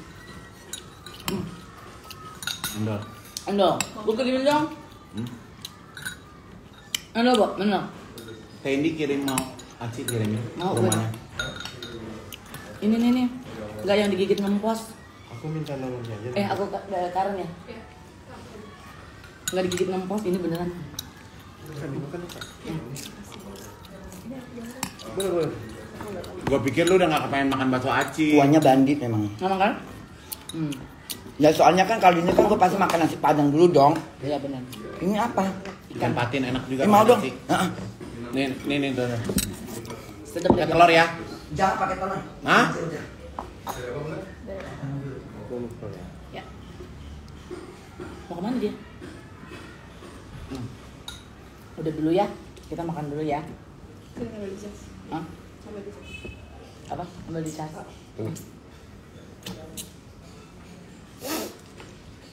Hmm. Endol. Endol. Buka gini dong. Hmm. Endol, Bok. Endol. Teh Indi kirim mau. Aci kirimnya. Mau kemana? Ini, ini, ini. Gak yang digigit ngempos. Aku minta nolongnya aja. Eh, aku ada karun ya? Gak digigit ngempos, ini beneran. Bukan, bukan. Boleh, boleh. Gue pikir lu udah gak kepengen makan bakso aci. Kuahnya bandit memang. Emang kan? Hmm. Ya soalnya kan kali ini kan gue pasti makan nasi padang dulu dong. Iya benar. Ini apa? Ikan patin enak juga. Eh, mau dong. Heeh. Nih, nih, nih, tuh. Sedap ya telur ya. Jangan pakai telur. Hah? Udah. Ya. Mau kemana dia? Hmm. Udah dulu ya. Kita makan dulu ya. Hah? Apa? Ambil di cas. Hmm.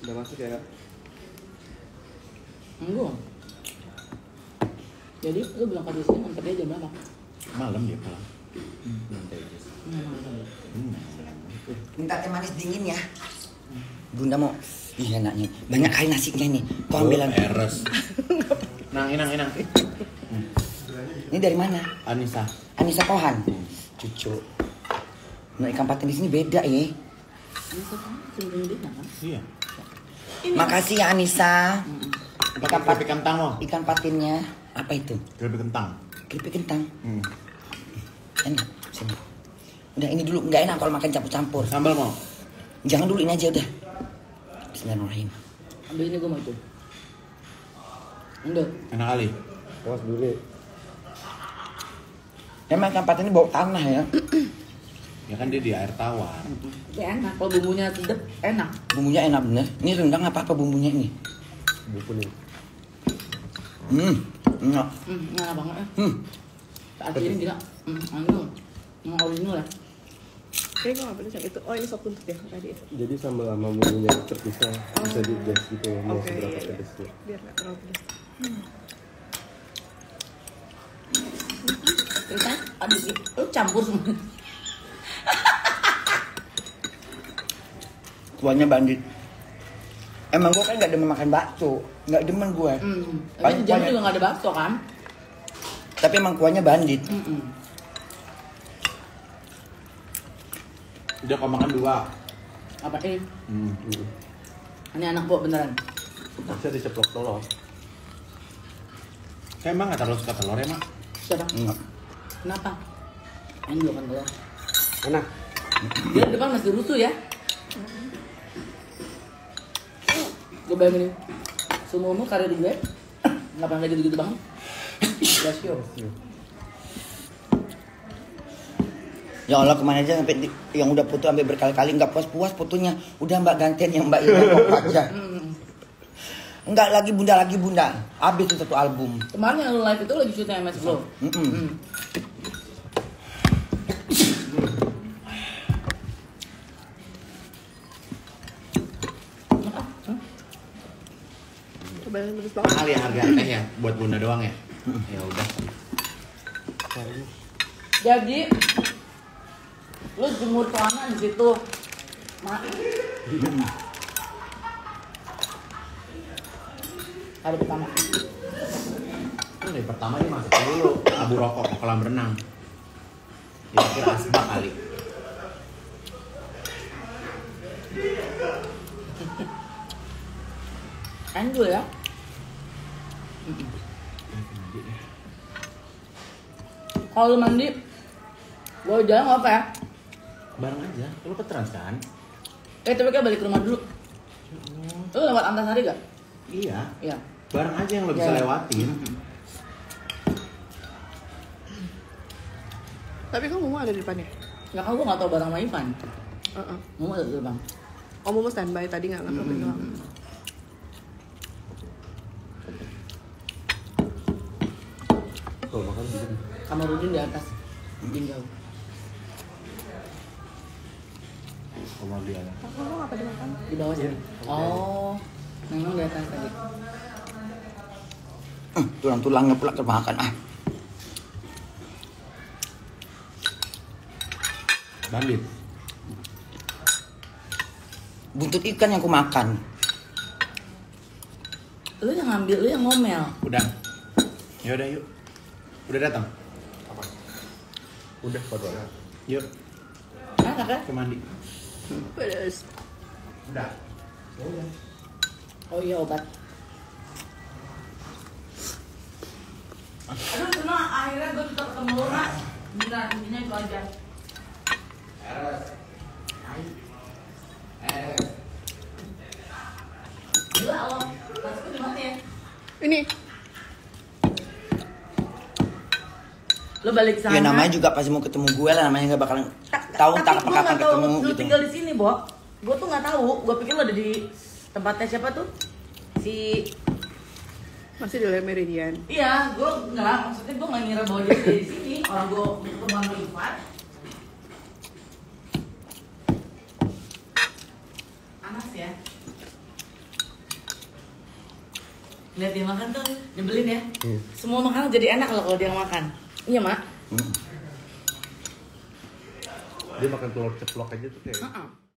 Udah masuk ya? Enggak. Jadi lu bilang ke sini nanti dia jam berapa? Malam dia pulang. Nanti aja. Minta teh manis dingin ya. Bunda mau. Ih enaknya. Banyak air nasinya nih. Kok ambilan peres. Nang, inang, inang. Ini dari mana? Annisa. Annisa Pohan. Cucu. Nah, ikan patin di sini beda ya. Annisa Pohan sering dia kan? Iya. Ini. Makasih ya Annisa. Ikan patin kentang loh. Ikan patinnya apa itu? Keripik kentang. Keripik kentang. Hmm. Enak. Sini. Udah ini dulu nggak enak kalau makan campur-campur. Sambal mau? Jangan dulu ini aja udah. Bismillahirrahmanirrahim. Ambil ini gue mau itu. Enggak. Enak kali. Awas dulu. Emang ikan patin ini bau tanah ya? Ya kan dia di air tawar. Ya enak, kalau bumbunya sedap enak. Bumbunya enak bener. Ini rendang apa apa bumbunya ini? Bumbu kuning. Hmm, enak. Hmm, enak banget ya. Hmm. Saat ini gila. Hmm, anggur. Mau original ya. Kayaknya gue gak pedes yang itu. Oh ini sop tuntut ya tadi itu. Jadi sambal sama bumbunya terpisah. Oh. Bisa di-gas gitu ya. Mau okay, seberapa iya, pedesnya. Biar gak terlalu pedes. Hmm. Terus kan abis itu campur semua. Tuannya bandit. Emang gue kan gak demen makan bakso. Gak demen gue. Mm. Tapi di Jerman juga gak ada bakso kan? Tapi emang kuahnya bandit. Mm-mm. Udah kau makan dua. Apa ini? Mm. Ini anak buah beneran. Bisa diceplok telur. Saya emang gak terlalu suka telur ya mak? Suka. Enggak. Kenapa? Ini dulu kan telur. Enak. Dia depan masih rusuh ya? Gue bayangin semua umur karir gue nggak pernah gitu gitu banget. Rasio. Ya Allah kemana aja sampai di, yang udah foto sampai berkali-kali nggak puas-puas fotonya. Udah mbak gantian yang mbak Ina aja. Enggak lagi bunda lagi bunda. Abis itu satu album. Kemarin yang live itu lagi syuting M S Glow. Mm -mm. Mm. Mahal ya harga teh ya, buat bunda doang ya. Ya udah. Jadi, lu jemur celana di situ, mak. Hari pertama. Hari pertama ini masuk dulu abu rokok ke kolam renang. Dikira asbak kali. Anjur ya. Kalau mandi, gue jalan gak apa ya? Bareng aja, lu ke Trans kan? Eh tapi kayak balik ke rumah dulu. Lu lewat Antasari gak? Iya. Iya. Bareng aja yang lo bisa ya, lewatin. Tapi kamu mau ada di depannya? Gak, kamu gak tau bareng sama Ivan. Uh-uh. Mau ada di depan. Oh mau standby tadi gak ngapa-ngapa doang. Kamar Ruben di atas, Ruben jauh. Kamar dia. Kamu apa dimakan? Di bawah sini. Oh, memang di atas tadi. Uh, tulang-tulangnya pula termakan ah. Bandit. Buntut ikan yang ku makan. Lu yang ngambil, lu yang ngomel. Udah. Ya udah yuk. Udah datang? Apa? Udah, padahal. Yuk. Enak kan? Ke mandi. Pedas. Udah. Udah. Oh iya obat. Aduh, senang akhirnya gue bisa ketemu lu, Mas. Beneran, intinya itu aja. Ini. Lo balik sana. Ya namanya juga pasti mau ketemu gue lah, namanya nggak bakalan tahu tak apa kapan ketemu gitu. Lo tinggal di sini, Bok. Gue tuh nggak tahu. Gue pikir lo ada di tempatnya siapa tuh? Si masih di Le Meridian. Iya, gue nggak. Maksudnya gue nggak ngira bahwa dia di sini. Orang gue ketemu sama Ivan. Panas ya. Lihat dia makan tuh nyebelin ya. Hmm. Semua makanan jadi enak loh kalau dia makan. Iya, Mak. Hmm. Dia makan telur ceplok aja tuh kayak. Uh -uh.